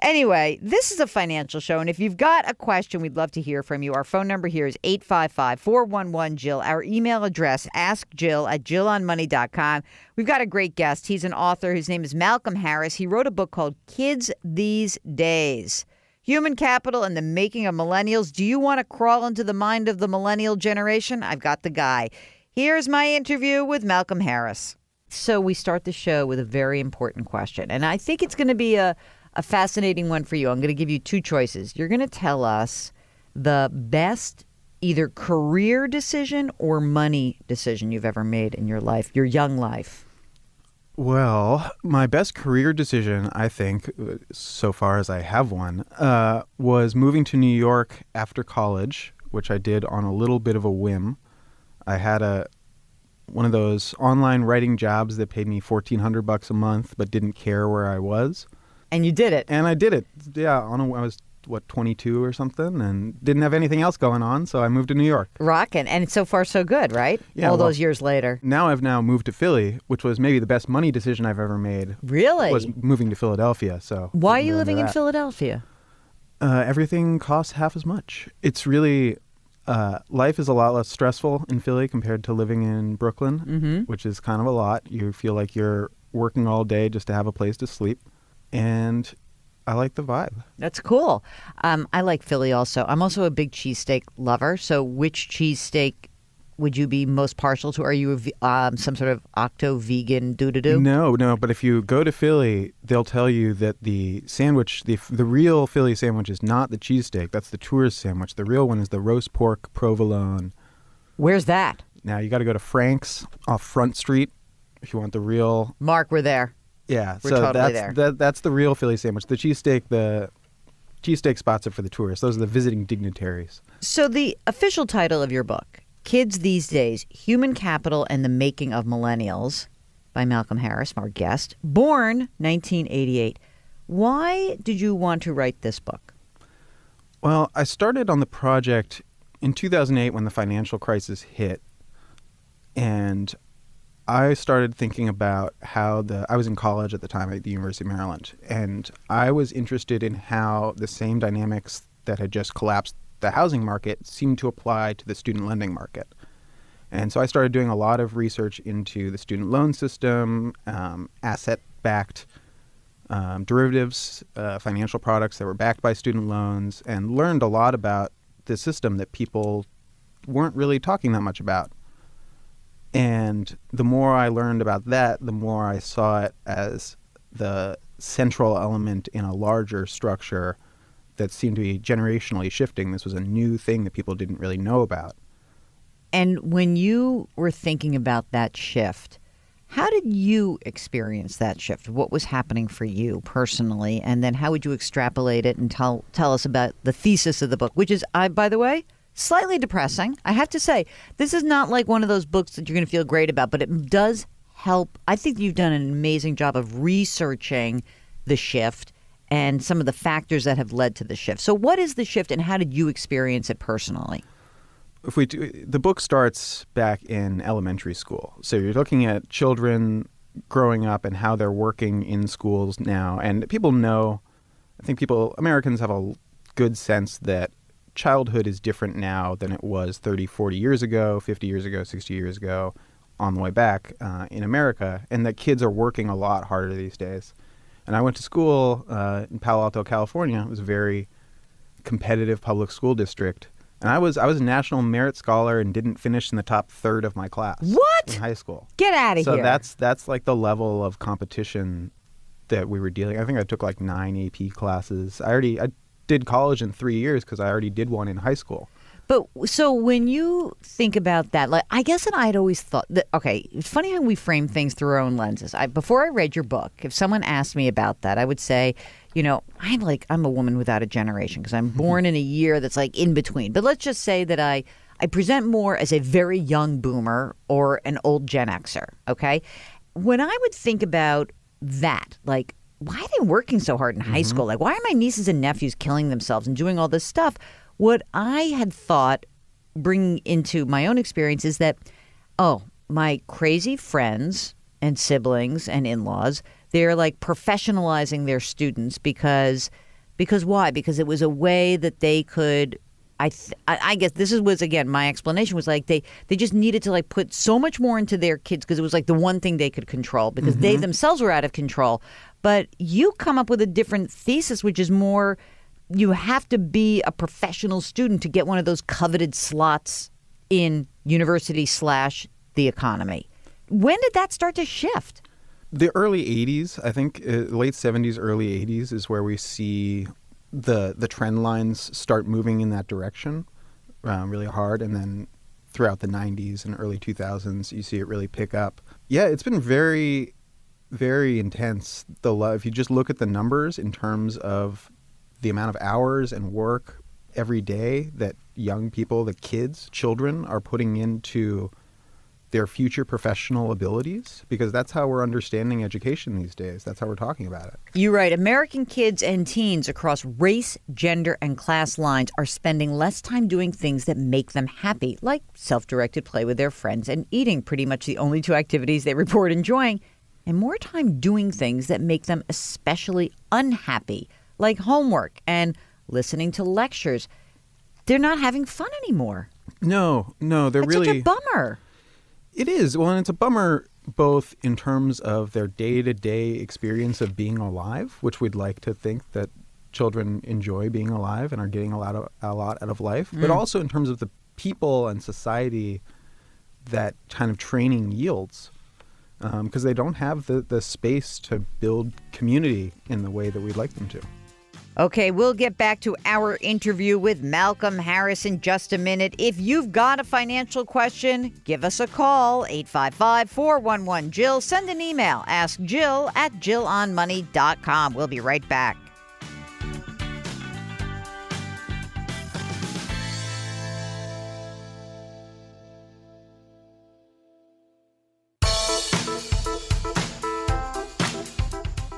Anyway, this is a financial show, and if you've got a question, we'd love to hear from you. Our phone number here is 855-411-JILL. Our email address, askjill@jillonmoney.com. We've got a great guest. He's an author. His name is Malcolm Harris. He wrote a book called Kids These Days: Human Capital and the Making of Millennials. Do you want to crawl into the mind of the millennial generation? I've got the guy. Here's my interview with Malcolm Harris. So we start the show with a very important question, and I think it's going to be a fascinating one for you. I'm going to give you two choices. You're going to tell us the best either career decision or money decision you've ever made in your life, your young life. Well, my best career decision, I think, so far as I have one, was moving to New York after college, which I did on a little bit of a whim. I had one of those online writing jobs that paid me $1,400 a month, but didn't care where I was. And you did it. And I did it. Yeah, I was, 22 or something, and didn't have anything else going on, so I moved to New York. Rockin', and so far so good, right? Yeah, all those years later. Now I've moved to Philly, which was maybe the best money decision I've ever made. Really? Was moving to Philadelphia. So why are you living in Philadelphia? Everything costs half as much. It's really life is a lot less stressful in Philly compared to living in Brooklyn, which is kind of a lot. You feel like you're working all day just to have a place to sleep, and I like the vibe. That's cool. I like Philly also. I'm also a big cheesesteak lover. So which cheesesteak would you be most partial to? Are you some sort of octo-vegan doo-doo-doo? No. But if you go to Philly, they'll tell you that the sandwich, the real Philly sandwich is not the cheesesteak. That's the tourist sandwich. The real one is the roast pork provolone. Where's that? Now you got to go to Frank's off Front Street if you want the real. Mark, we're there. Yeah, we're so totally that's the real Philly sandwich. The cheesesteak, spots it for the tourists. Those are the visiting dignitaries. So the official title of your book, Kids These Days: Human Capital and the Making of Millennials, by Malcolm Harris, our guest, born 1988. Why did you want to write this book? Well, I started on the project in 2008 when the financial crisis hit, and I started thinking about how I was in college at the time at the University of Maryland, and I was interested in how the same dynamics that had just collapsed the housing market seemed to apply to the student lending market. And so I started doing a lot of research into the student loan system, asset-backed derivatives, financial products that were backed by student loans, and learned a lot about the system that people weren't really talking that much about. And the more I learned about that, the more I saw it as the central element in a larger structure that seemed to be generationally shifting. This was a new thing that people didn't really know about. And when you were thinking about that shift, how did you experience that shift? What was happening for you personally? And then how would you extrapolate it and tell us about the thesis of the book, which is, by the way, slightly depressing. I have to say, this is not like one of those books that you're going to feel great about, but it does help. I think you've done an amazing job of researching the shift and some of the factors that have led to the shift. So what is the shift and how did you experience it personally? If we do, the book starts back in elementary school. So you're looking at children growing up and how they're working in schools now. And people know, I think Americans have a good sense that childhood is different now than it was 30, 40 years ago, 50 years ago, 60 years ago, on the way back in America, and that kids are working a lot harder these days. And I went to school in Palo Alto, California. It was a very competitive public school district. And I was a National Merit Scholar and didn't finish in the top third of my class. What? In high school. Get out of here. So that's like the level of competition that we were dealing with. I think I took like 9 AP classes. I did college in 3 years because I already did one in high school. But so when you think about that, like, I guess that I'd always thought that, okay, it's funny how we frame things through our own lenses. Before I read your book, if someone asked me about that, I would say, you know, I'm a woman without a generation because I'm born in a year that's like in between. But let's just say that I present more as a very young boomer or an old Gen Xer, okay? When I would think about that, like, why are they working so hard in high school? Like, why are my nieces and nephews killing themselves and doing all this stuff? What I had thought, bringing into my own experience, is that, oh, my crazy friends and siblings and in-laws, they're like professionalizing their students because why? Because it was a way that they could, I guess this was, again, my explanation was like they just needed to like put so much more into their kids because it was like the one thing they could control because they themselves were out of control. But you come up with a different thesis, which is more you have to be a professional student to get one of those coveted slots in university / the economy. When did that start to shift? The early 80s, I think, late 70s, early 80s is where we see the trend lines start moving in that direction really hard. And then throughout the 90s and early 2000s, you see it really pick up. Yeah, it's been very very intense. If you just look at the numbers in terms of the amount of hours and work every day that young people, the kids, children are putting into their future professional abilities, because that's how we're understanding education these days. That's how we're talking about it. You write, American kids and teens across race, gender, and class lines are spending less time doing things that make them happy, like self-directed play with their friends and eating, pretty much the only two activities they report enjoying, and more time doing things that make them especially unhappy, like homework and listening to lectures. They're not having fun anymore. No, they're really... That's such a bummer. It is. Well, and it's a bummer both in terms of their day-to-day experience of being alive, which we'd like to think that children enjoy being alive and are getting a lot out of life, but also in terms of the people and society that kind of training yields, because they don't have the space to build community in the way that we'd like them to. Okay, we'll get back to our interview with Malcolm Harris in just a minute. If you've got a financial question, give us a call, 855-411-JILL. Send an email, askjill@jillonmoney.com. We'll be right back.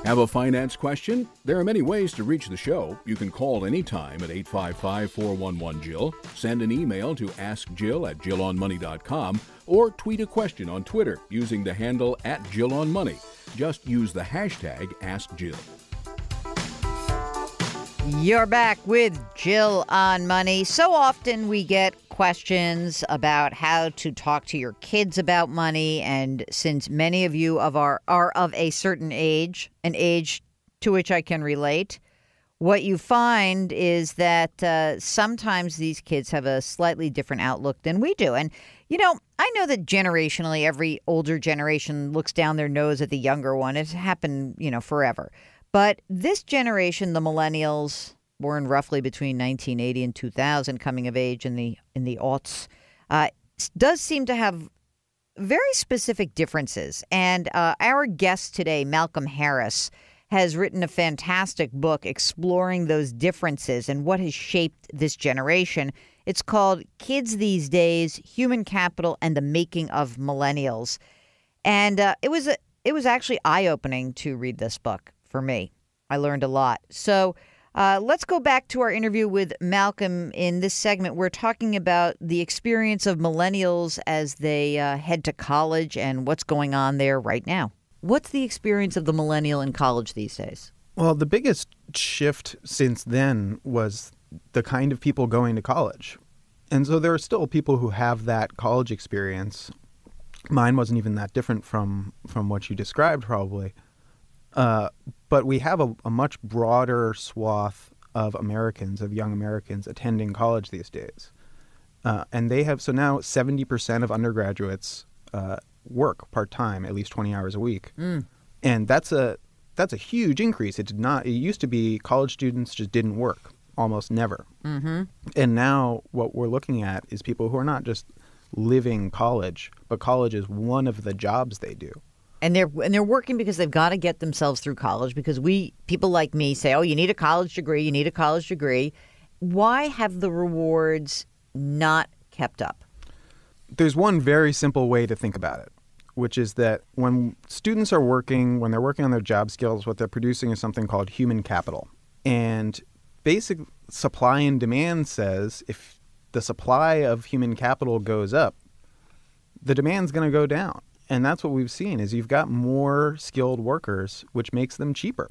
Have a finance question? There are many ways to reach the show. You can call anytime at 855-411-JILL, send an email to askjill@jillonmoney.com, or tweet a question on Twitter using the handle @JillOnMoney. Just use the hashtag AskJill. You're back with Jill on Money. So often we get questions about how to talk to your kids about money, and since many of you are of a certain age, an age to which I can relate, what you find is that sometimes these kids have a slightly different outlook than we do. And, you know, I know that generationally every older generation looks down their nose at the younger one. It's happened, you know, forever. But this generation, the millennials, born roughly between 1980 and 2000, coming of age in the aughts, does seem to have very specific differences. And our guest today, Malcolm Harris, has written a fantastic book exploring those differences and what has shaped this generation. It's called Kids These Days: Human Capital and the Making of Millennials. And it was actually eye-opening to read this book for me. I learned a lot. So let's go back to our interview with Malcolm. In this segment, we're talking about the experience of millennials as they head to college and what's going on there right now. What's the experience of the millennial in college these days? Well, the biggest shift since then was the kind of people going to college. And so there are still people who have that college experience. Mine wasn't even that different from what you described, probably. But we have a much broader swath of Americans, of young Americans, attending college these days. And they have, so now 70% of undergraduates work part-time, at least 20 hours a week. And that's a huge increase. It used to be college students just didn't work, almost never. And now what we're looking at is people who are not just living college, but college is one of the jobs they do. And they're working because they've got to get themselves through college, because people like me say, oh, you need a college degree, you need a college degree. Why have the rewards not kept up? There's one very simple way to think about it, which is that when students are working, when they're working on their job skills, what they're producing is something called human capital. And basic supply and demand says if the supply of human capital goes up, the demand's going to go down. And that's what we've seen, is you've got more skilled workers, which makes them cheaper.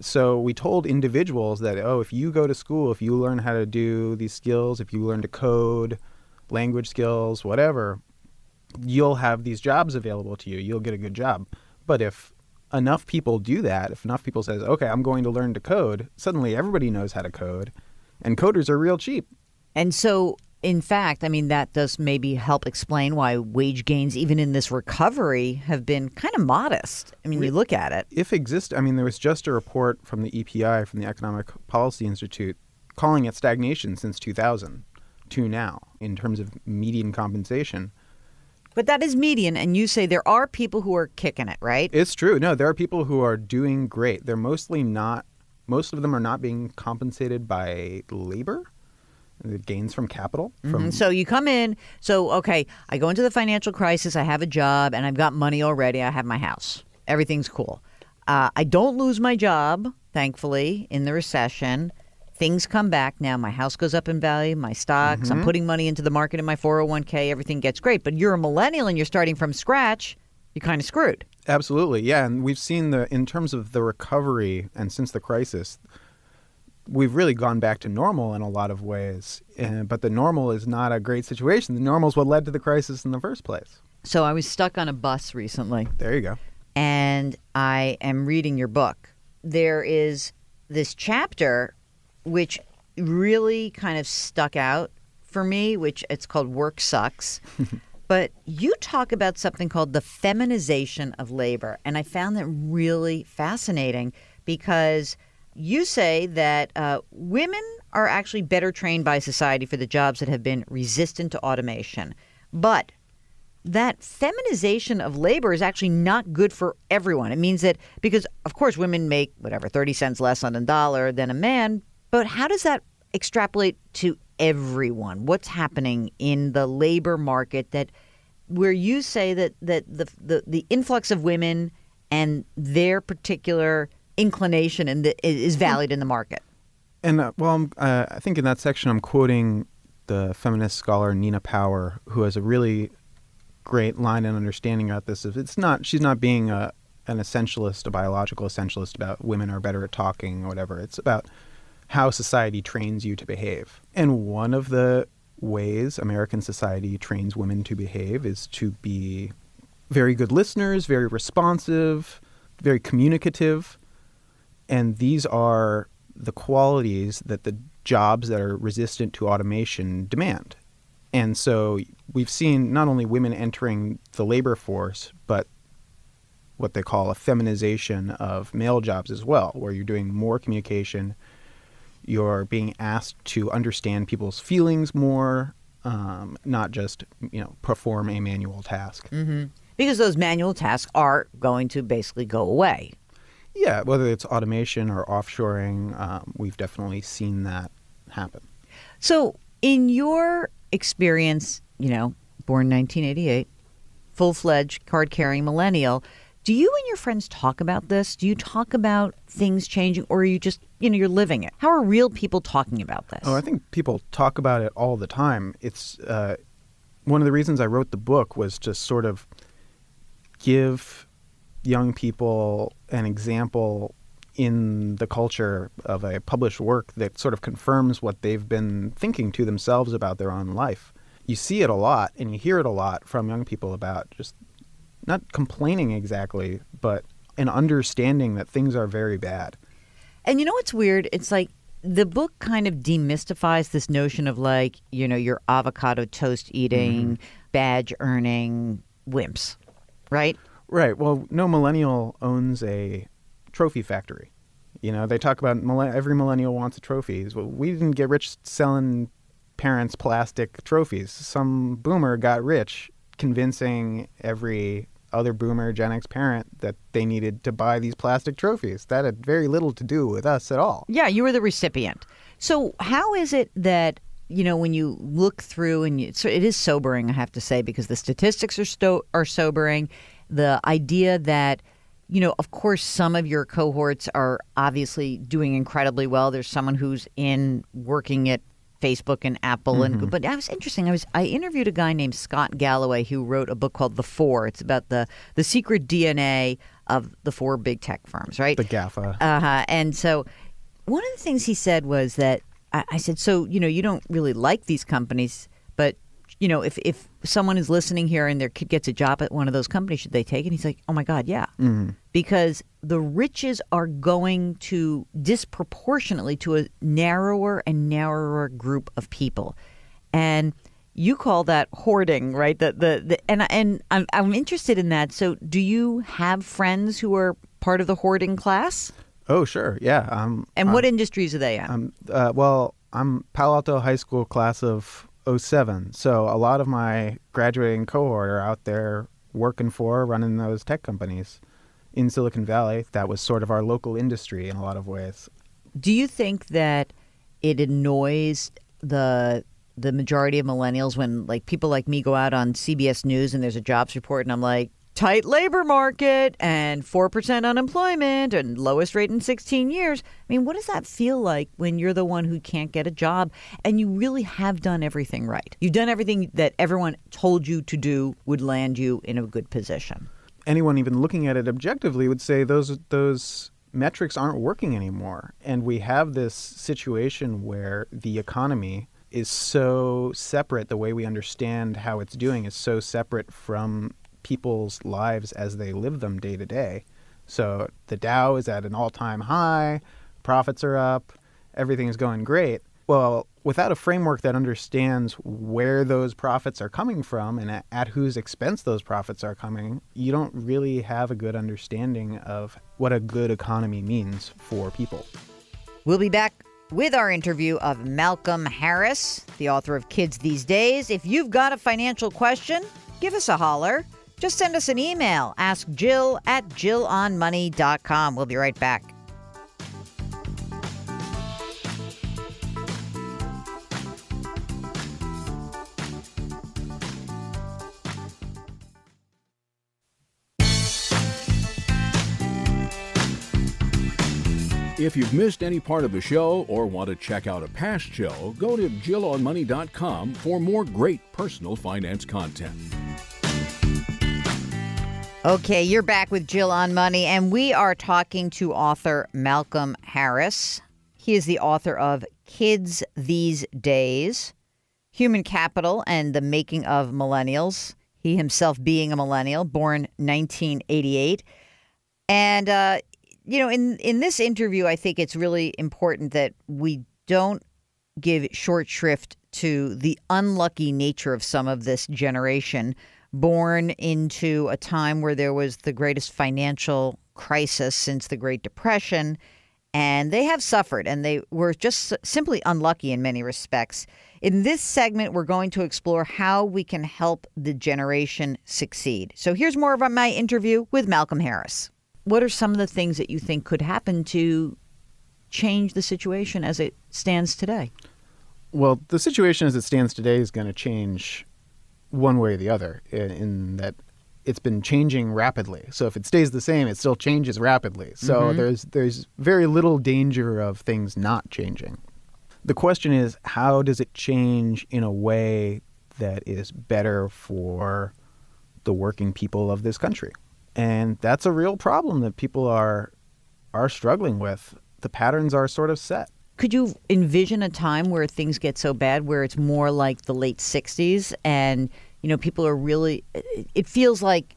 So we told individuals that, oh, if you go to school, if you learn how to do these skills, if you learn to code, language skills, whatever, you'll have these jobs available to you. You'll get a good job. But if enough people do that, if enough people says, okay, I'm going to learn to code, suddenly everybody knows how to code, and coders are real cheap. And so, in fact, I mean, that does maybe help explain why wage gains, even in this recovery, have been kind of modest. I mean, you look at it. If exist, I mean, there was just a report from the EPI, from the Economic Policy Institute, calling it stagnation since 2000 to now in terms of median compensation. But that is median, and you say there are people who are kicking it, right? It's true. No, there are people who are doing great. They're mostly not, most of them are not being compensated by labor, the gains from capital. So you come in, so, okay, I go into the financial crisis, I have a job, and I've got money already, I have my house. Everything's cool. I don't lose my job, thankfully, in the recession. Things come back now. My house goes up in value, my stocks, I'm putting money into the market in my 401k, everything gets great. But you're a millennial and you're starting from scratch, you're kind of screwed. Absolutely, yeah. And we've seen the in terms of the recovery and since the crisis, we've really gone back to normal in a lot of ways. But the normal is not a great situation. The normal is what led to the crisis in the first place. So I was stuck on a bus recently. There you go. And I am reading your book. There is this chapter which really kind of stuck out for me, which it's called Work Sucks. But you talk about something called the feminization of labor. And I found that really fascinating because you say that women are actually better trained by society for the jobs that have been resistant to automation. But that feminization of labor is actually not good for everyone. It means that because, of course, women make, whatever, 30 cents less on a dollar than a man. But how does that extrapolate to everyone? What's happening in the labor market that where you say that, the influx of women and their particular inclination in the, is valid in the market? And I think in that section I'm quoting the feminist scholar Nina Power, who has a really great line and understanding about this. It's not she's not being an essentialist, a biological essentialist about women are better at talking or whatever. It's about how society trains you to behave. And one of the ways American society trains women to behave is to be very good listeners, very responsive, very communicative. And these are the qualities that the jobs that are resistant to automation demand. And so we've seen not only women entering the labor force, but what they call a feminization of male jobs as well, where you're doing more communication, you're being asked to understand people's feelings more, not just, perform a manual task. Because those manual tasks are going to basically go away. Yeah, whether it's automation or offshoring, we've definitely seen that happen. So in your experience, born 1988, full-fledged, card-carrying millennial, do you and your friends talk about this? Do you talk about things changing, or are you just, you're living it? How are real people talking about this? Oh, I think people talk about it all the time. It's one of the reasons I wrote the book was to sort of give young people an example in the culture of a published work that sort of confirms what they've been thinking to themselves about their own life. You see it a lot and you hear it a lot from young people about just not complaining exactly, but an understanding that things are very bad. And what's weird? It's like the book kind of demystifies this notion of your avocado toast eating, badge earning wimps, right? Right. Well, no millennial owns a trophy factory. They talk about every millennial wants a trophy. Well, we didn't get rich selling parents plastic trophies. Some boomer got rich convincing every other boomer Gen X parent that they needed to buy these plastic trophies. That had very little to do with us at all. Yeah, you were the recipient. So how is it that, when you look through, and it is sobering, I have to say, because the statistics are sobering, the idea that, of course, some of your cohorts are obviously doing incredibly well. There's someone who's working at Facebook and Apple and Google. But that was interesting. I interviewed a guy named Scott Galloway who wrote a book called The Four. It's about the secret DNA of the four big tech firms, right? The GAFA. And so one of the things he said was that I said, so, you don't really like these companies, but, if someone is listening here and their kid gets a job at one of those companies, should they take it? And he's like, oh, my God, yeah. Because the riches are going to disproportionately to a narrower and narrower group of people. And you call that hoarding, right? I'm interested in that. So do you have friends who are part of the hoarding class? Oh, sure. Yeah. And what industries are they in? Well, I'm Palo Alto High School class of 07. So a lot of my graduating cohort are out there working for, running those tech companies in Silicon Valley. That was sort of our local industry in a lot of ways. Do you think that it annoys the majority of millennials when, like, people like me go out on CBS News and there's a jobs report and I'm like, tight labor market and 4% unemployment and lowest rate in 16 years. I mean, what does that feel like when you're the one who can't get a job and you really have done everything right? You've done everything that everyone told you to do would land you in a good position. Anyone even looking at it objectively would say those metrics aren't working anymore. And we have this situation where the economy is so separate, the way we understand how it's doing is so separate from people's lives as they live them day to day. So the Dow is at an all-time high, profits are up, everything is going great. Well, without a framework that understands where those profits are coming from and at whose expense those profits are coming, you don't really have a good understanding of what a good economy means for people. We'll be back with our interview of Malcolm Harris, the author of Kids These Days. If you've got a financial question, give us a holler. Just send us an email. Ask Jill at jillonmoney.com. We'll be right back. If you've missed any part of the show or want to check out a past show, go to jillonmoney.com for more great personal finance content. Okay, you're back with Jill on Money, and we are talking to author Malcolm Harris. He is the author of Kids These Days, Human Capital and the Making of Millennials. He himself being a millennial, born 1988. And, you know, in this interview, I think it's really important that we don't give short shrift to the unlucky nature of some of this generation, born into a time where there was the greatest financial crisis since the Great Depression, and they have suffered, and they were just simply unlucky in many respects. In this segment, we're going to explore how we can help the generation succeed. So here's more about my interview with Malcolm Harris. What are some of the things that you think could happen to change the situation as it stands today? Well, the situation as it stands today is going to change one way or the other, in that it's been changing rapidly. So if it stays the same, it still changes rapidly. So there's very little danger of things not changing. The question is, how does it change in a way that is better for the working people of this country? And that's a real problem that people are struggling with. The patterns are sort of set. Could you envision a time where things get so bad where it's more like the late 60s and, you know, people are really, it feels like,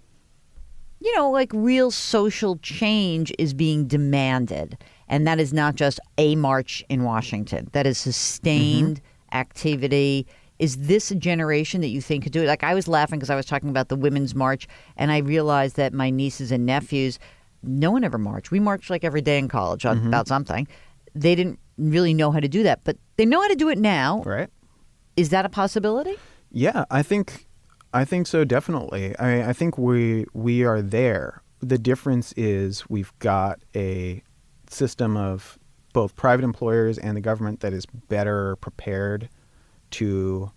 you know, like real social change is being demanded. And that is not just a march in Washington. That is sustained activity. Is this a generation that you think could do it? Like, I was laughing because I was talking about the Women's March, and I realized that my nieces and nephews, no one ever marched. We marched like every day in college on, about something. They didn't really know how to do that, but they know how to do it now. Right. Is that a possibility? Yeah, I think so, definitely. I mean, I think we are there. The difference is we've got a system of both private employers and the government that is better prepared to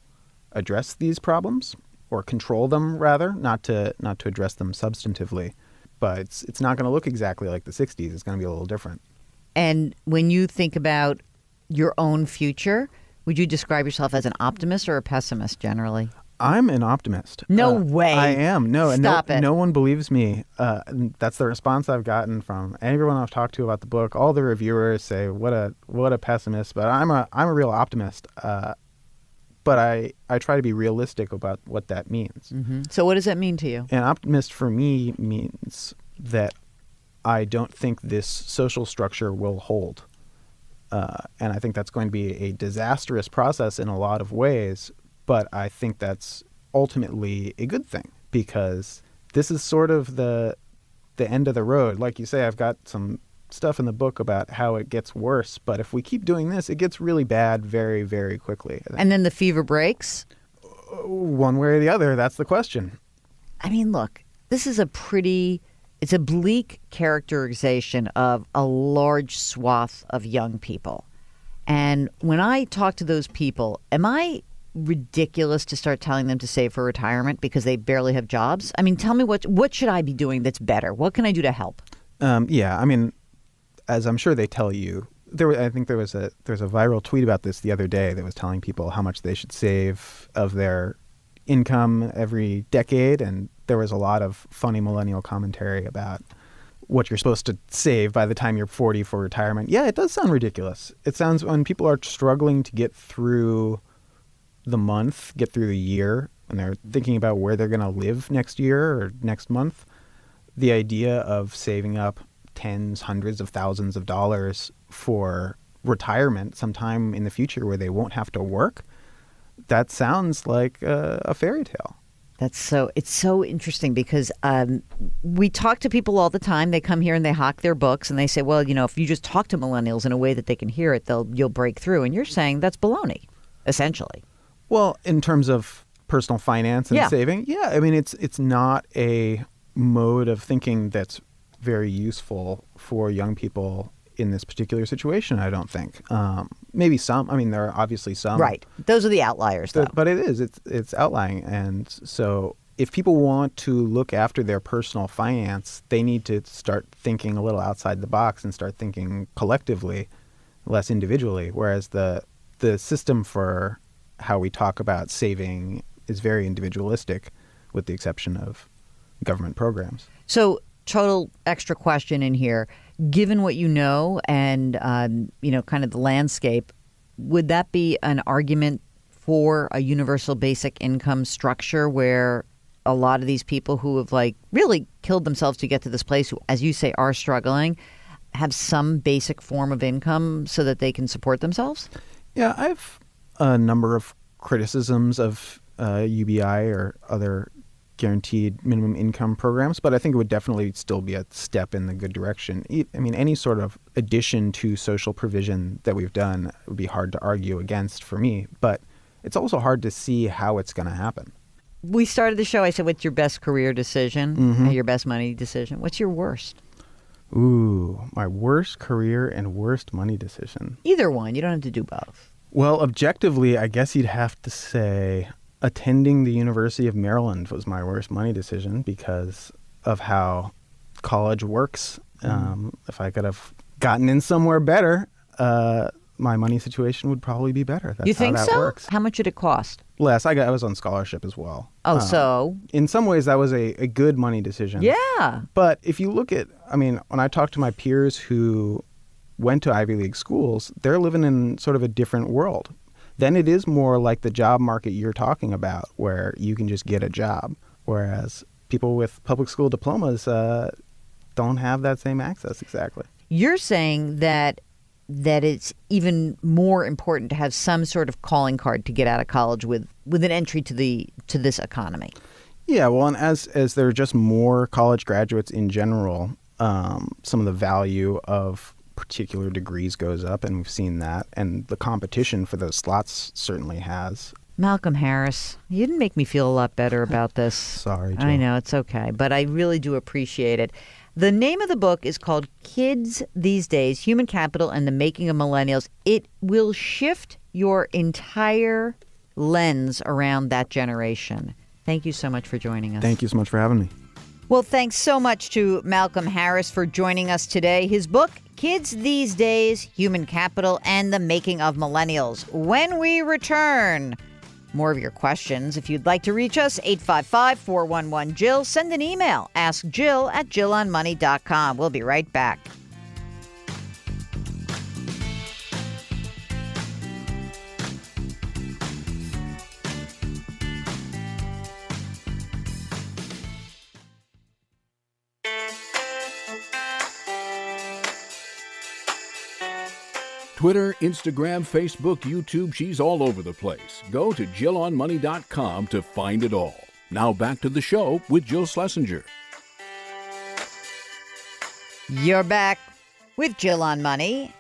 address these problems, or control them rather, not to address them substantively. But it's not going to look exactly like the 60s. It's going to be a little different. And when you think about your own future, would you describe yourself as an optimist or a pessimist generally? I'm an optimist. No way. I am. No, stop it. No one believes me. That's the response I've gotten from everyone I've talked to about the book. All the reviewers say, "What a pessimist," but I'm a real optimist. But I try to be realistic about what that means. So what does that mean to you? An optimist for me means that I don't think this social structure will hold. And I think that's going to be a disastrous process in a lot of ways, but I think that's ultimately a good thing, because this is sort of the end of the road. Like you say, I've got some stuff in the book about how it gets worse. But if we keep doing this, it gets really bad very, very quickly. And then the fever breaks? One way or the other, that's the question. I mean, look, this is a pretty... It's a bleak characterization of a large swath of young people. And when I talk to those people, am I ridiculous to start telling them to save for retirement because they barely have jobs? I mean, tell me what should I be doing that's better? What can I do to help? Yeah, I mean, as I'm sure they tell you, I think there was a viral tweet about this the other day that was telling people how much they should save of their income every decade, and there was a lot of funny millennial commentary about what you're supposed to save by the time you're 40 for retirement. Yeah, it does sound ridiculous. It sounds, when people are struggling to get through the month, get through the year, and they're thinking about where they're going to live next year or next month, the idea of saving up tens, hundreds of thousands of dollars for retirement sometime in the future where they won't have to work, that sounds like a fairy tale. It's so interesting because we talk to people all the time. They come here and they hawk their books and they say, well, you know, if you just talk to millennials in a way that they can hear it, you'll break through. And you're saying that's baloney, essentially. Well, in terms of personal finance and saving, yeah. I mean, it's not a mode of thinking that's very useful for young people in this particular situation, I don't think. Maybe some. I mean, there are obviously some. Right. Those are the outliers, though. But it is. It's outlying. And so if people want to look after their personal finance, they need to start thinking a little outside the box and start thinking collectively, less individually. Whereas the system for how we talk about saving is very individualistic, with the exception of government programs. So total extra question in here. Given what you know and, you know, kind of the landscape, would that be an argument for a universal basic income structure where a lot of these people who have, like, really killed themselves to get to this place, who, as you say, are struggling, have some basic form of income so that they can support themselves? Yeah, I have a number of criticisms of UBI or other guaranteed minimum income programs, but I think it would definitely still be a step in the good direction. I mean, any sort of addition to social provision that we've done would be hard to argue against for me, but it's also hard to see how it's going to happen. We started the show, I said, what's your best career decision, your best money decision? What's your worst? Ooh, my worst career and worst money decision. Either one. You don't have to do both. Well, objectively, I guess you'd have to say attending the University of Maryland was my worst money decision because of how college works. If I could have gotten in somewhere better, my money situation would probably be better. That's how that works. How much did it cost? Less. I was on scholarship as well. So? In some ways, that was a good money decision. Yeah. But if you look at, I mean, when I talk to my peers who went to Ivy League schools, they're living in sort of a different world. Then it is more like the job market you're talking about, where you can just get a job, whereas people with public school diplomas don't have that same access exactly. You're saying that it's even more important to have some sort of calling card to get out of college with an entry to this economy. Yeah, well, and as there are just more college graduates in general, some of the value of particular degrees goes up, and we've seen that, and the competition for those slots certainly has. Malcolm Harris, you didn't make me feel a lot better about this. Sorry, Jill. I know, it's okay, but I really do appreciate it. The name of the book is called Kids These Days: Human Capital and the Making of Millennials. It will shift your entire lens around that generation. Thank you so much for joining us. Thank you so much for having me. Well, thanks so much to Malcolm Harris for joining us today. His book, Kids These Days: Human Capital and the Making of Millennials. When we return, more of your questions. If you'd like to reach us, 855-411-JILL. Send an email, askjill@jillonmoney.com. We'll be right back. Twitter, Instagram, Facebook, YouTube, she's all over the place. Go to jillonmoney.com to find it all. Now back to the show with Jill Schlesinger. You're back. with Jill on Money.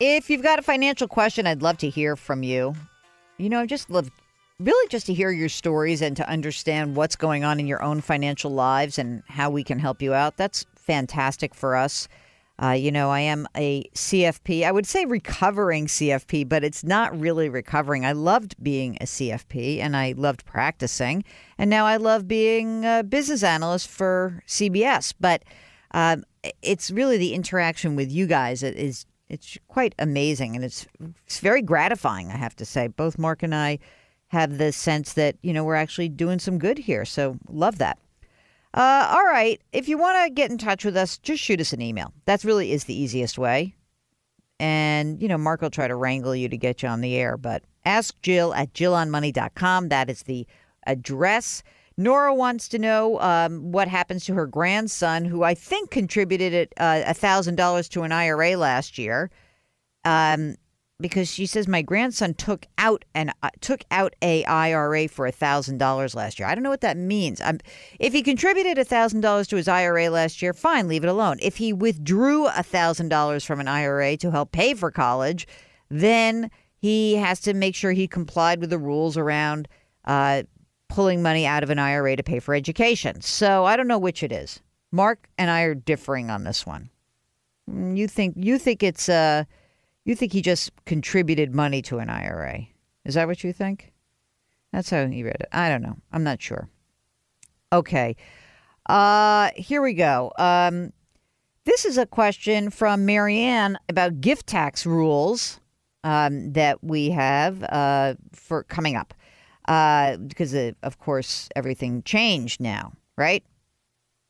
If you've got a financial question, I'd love to hear from you. You know, I just love really just to hear your stories and to understand what's going on in your own financial lives and how we can help you out. That's fantastic for us. You know, I am a CFP. I would say recovering CFP, but it's not really recovering. I loved being a CFP, and I loved practicing. And now I love being a business analyst for CBS. But it's really the interaction with you guys. It's quite amazing, and it's very gratifying, I have to say. Both Mark and I have the sense that, you know, we're actually doing some good here. So love that. All right. If you want to get in touch with us, just shoot us an email. That really is the easiest way. And, you know, Mark will try to wrangle you to get you on the air. But ask Jill at jillonmoney.com. That is the address. Nora wants to know what happens to her grandson, who I think contributed $1,000 to an IRA last year. Because she says my grandson took out a IRA for $1,000 last year. I don't know what that means. If he contributed $1,000 to his IRA last year, fine, leave it alone. If he withdrew $1,000 from an IRA to help pay for college, then he has to make sure he complied with the rules around pulling money out of an IRA to pay for education. So I don't know which it is. Mark and I are differing on this one. You think it's you think he just contributed money to an IRA. Is that what you think? That's how you read it. I don't know. I'm not sure. Okay. Here we go. This is a question from Marianne about gift tax rules that we have for coming up. Because, of course, everything changed now, right?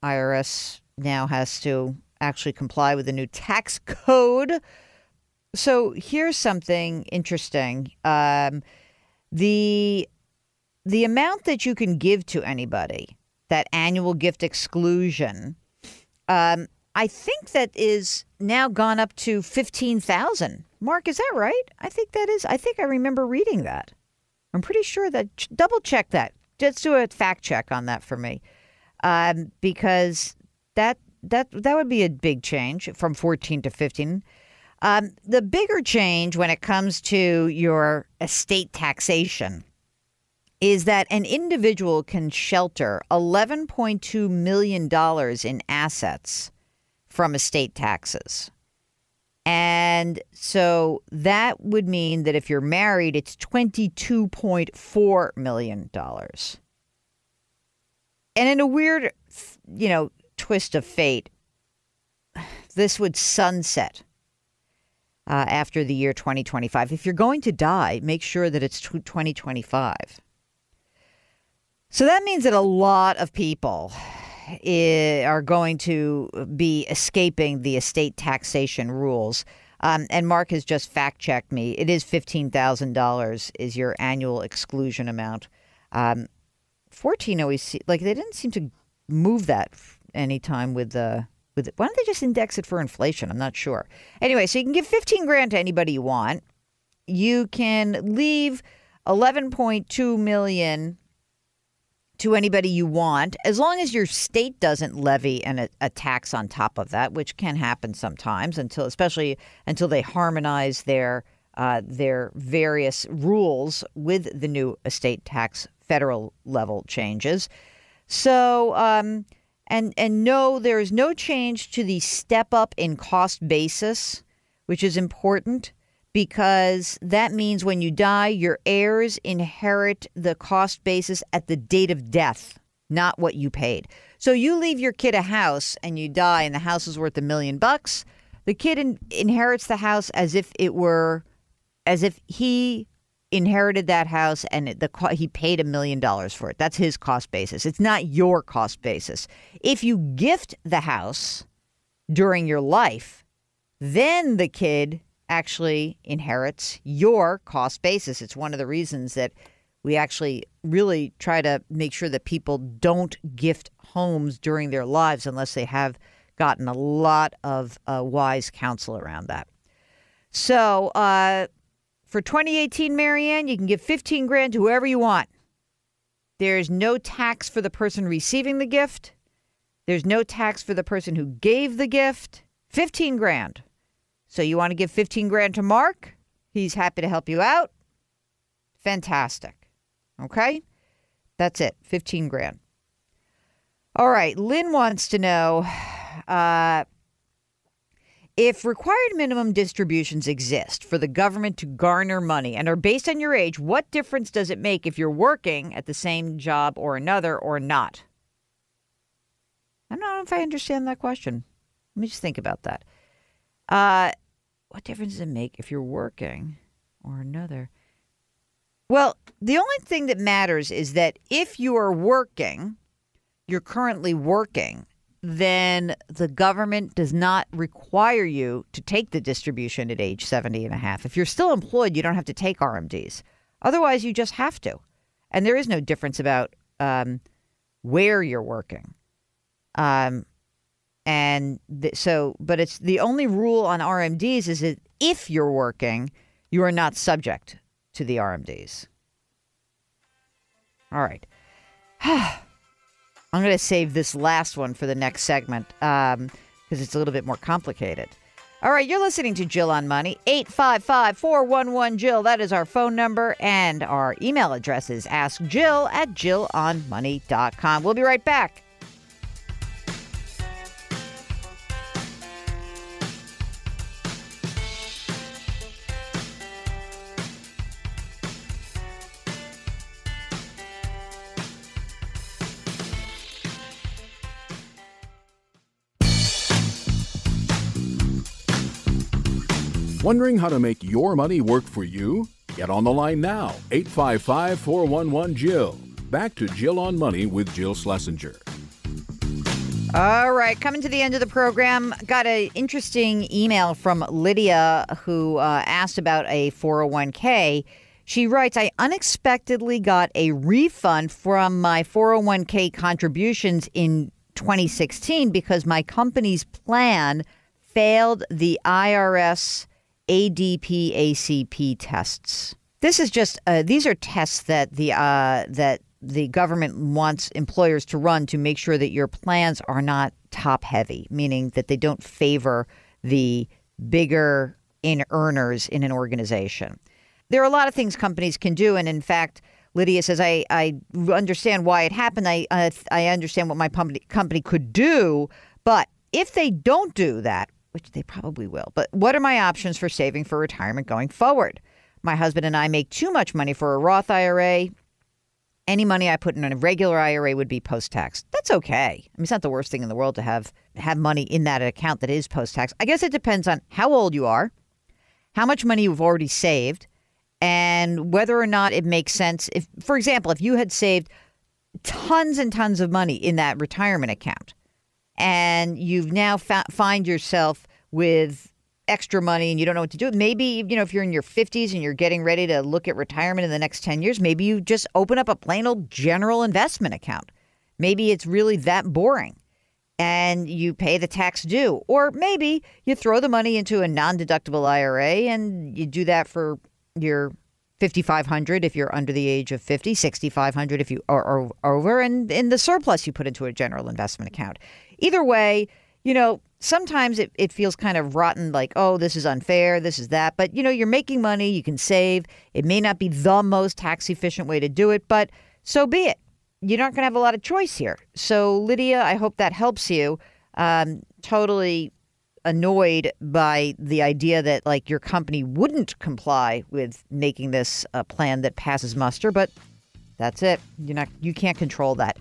IRS now has to actually comply with the new tax code. So here's something interesting. The amount that you can give to anybody, that annual gift exclusion, I think that is now gone up to $15,000. Mark, is that right? I think that is. I think I remember reading that. I'm pretty sure that. Double check that. Just do a fact check on that for me, because that would be a big change from 14 to 15. The bigger change when it comes to your estate taxation is that an individual can shelter $11.2 million in assets from estate taxes. And so that would mean that if you're married, it's $22.4 million. And in a weird, you know, twist of fate, this would sunset after the year 2025. If you're going to die, make sure that it's 2025. So that means that a lot of people are going to be escaping the estate taxation rules. And Mark has just fact-checked me. It is $15,000 is your annual exclusion amount. 14 always, like, they didn't seem to move that any time with the... Why don't they just index it for inflation? I'm not sure. Anyway, so you can give $15,000 to anybody you want. You can leave $11.2 million to anybody you want, as long as your state doesn't levy a tax on top of that, which can happen sometimes, especially until they harmonize their various rules with the new estate tax federal level changes. So. And no, there is no change to the step up in cost basis, which is important because that means when you die, your heirs inherit the cost basis at the date of death, not what you paid. So you leave your kid a house and you die and the house is worth $1 million. The kid inherits the house as if he inherited that house and he paid $1 million for it. That's his cost basis. It's not your cost basis. If you gift the house during your life, then the kid actually inherits your cost basis. It's one of the reasons that we actually really try to make sure that people don't gift homes during their lives unless they have gotten a lot of wise counsel around that. So, for 2018, Marianne, you can give $15,000 to whoever you want. There's no tax for the person receiving the gift. There's no tax for the person who gave the gift. $15,000. So you want to give 15 grand to Mark? He's happy to help you out. Fantastic. Okay? That's it. 15 grand. All right. Lynn wants to know if required minimum distributions exist for the government to garner money and are based on your age, what difference does it make if you're working at the same job or another or not? I don't know if I understand that question. Let me just think about that. What difference does it make if you're working or another? Well, the only thing that matters is that if you are working, you're currently working, then the government does not require you to take the distribution at age 70 and a half. If you're still employed, you don't have to take RMDs. Otherwise, you just have to. And there is no difference about where you're working. But it's the only rule on RMDs is that if you're working, you are not subject to the RMDs. All right. I'm going to save this last one for the next segment because it's a little bit more complicated. All right, you're listening to Jill on Money, 855-411-JILL. That is our phone number, and our email address is askjill@jillonmoney.com. We'll be right back. Wondering how to make your money work for you? Get on the line now, 855-411-JILL. Back to Jill on Money with Jill Schlesinger. All right, coming to the end of the program, got an interesting email from Lydia who asked about a 401k. She writes, I unexpectedly got a refund from my 401k contributions in 2016 because my company's plan failed the IRS ADP ACP tests. This is just these are tests that the government wants employers to run to make sure that your plans are not top heavy, meaning that they don't favor the bigger earners in an organization. There are a lot of things companies can do, and in fact, Lydia says I understand why it happened. I understand what my company could do, but if they don't do that, which they probably will. But what are my options for saving for retirement going forward? My husband and I make too much money for a Roth IRA. Any money I put in a regular IRA would be post-tax. That's okay. I mean, it's not the worst thing in the world to have money in that account that is post-tax. I guess it depends on how old you are, how much money you've already saved, and whether or not it makes sense. If, for example, if you had saved tons and tons of money in that retirement account, and you've now find yourself with extra money and you don't know what to do. Maybe, you know, if you're in your 50s and you're getting ready to look at retirement in the next 10 years, maybe you just open up a plain old general investment account. Maybe it's really that boring and you pay the tax due. Or maybe you throw the money into a non-deductible IRA and you do that for your $5,500 if you're under the age of 50, $6,500 if you are over, and in the surplus you put into a general investment account. Either way, you know, sometimes it feels kind of rotten, like, oh, this is unfair, this is that. But, you know, you're making money, you can save. It may not be the most tax-efficient way to do it, but so be it. You're not going to have a lot of choice here. So, Lydia, I hope that helps you. Totally annoyed by the idea that, like, your company wouldn't comply with making this a plan that passes muster, but that's it. You can't control that.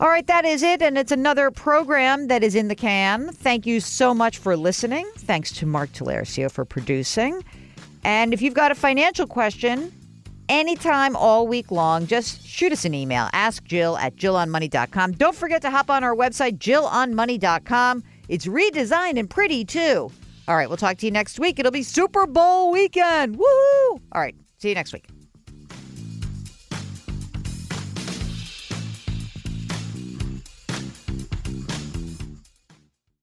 All right, that is it, and it's another program that is in the can. Thank you so much for listening. Thanks to Mark Talercio for producing. And if you've got a financial question, anytime all week long, just shoot us an email, askjill@jillonmoney.com. Don't forget to hop on our website, jillonmoney.com. It's redesigned and pretty, too. All right, we'll talk to you next week. It'll be Super Bowl weekend. Woo! All right, see you next week.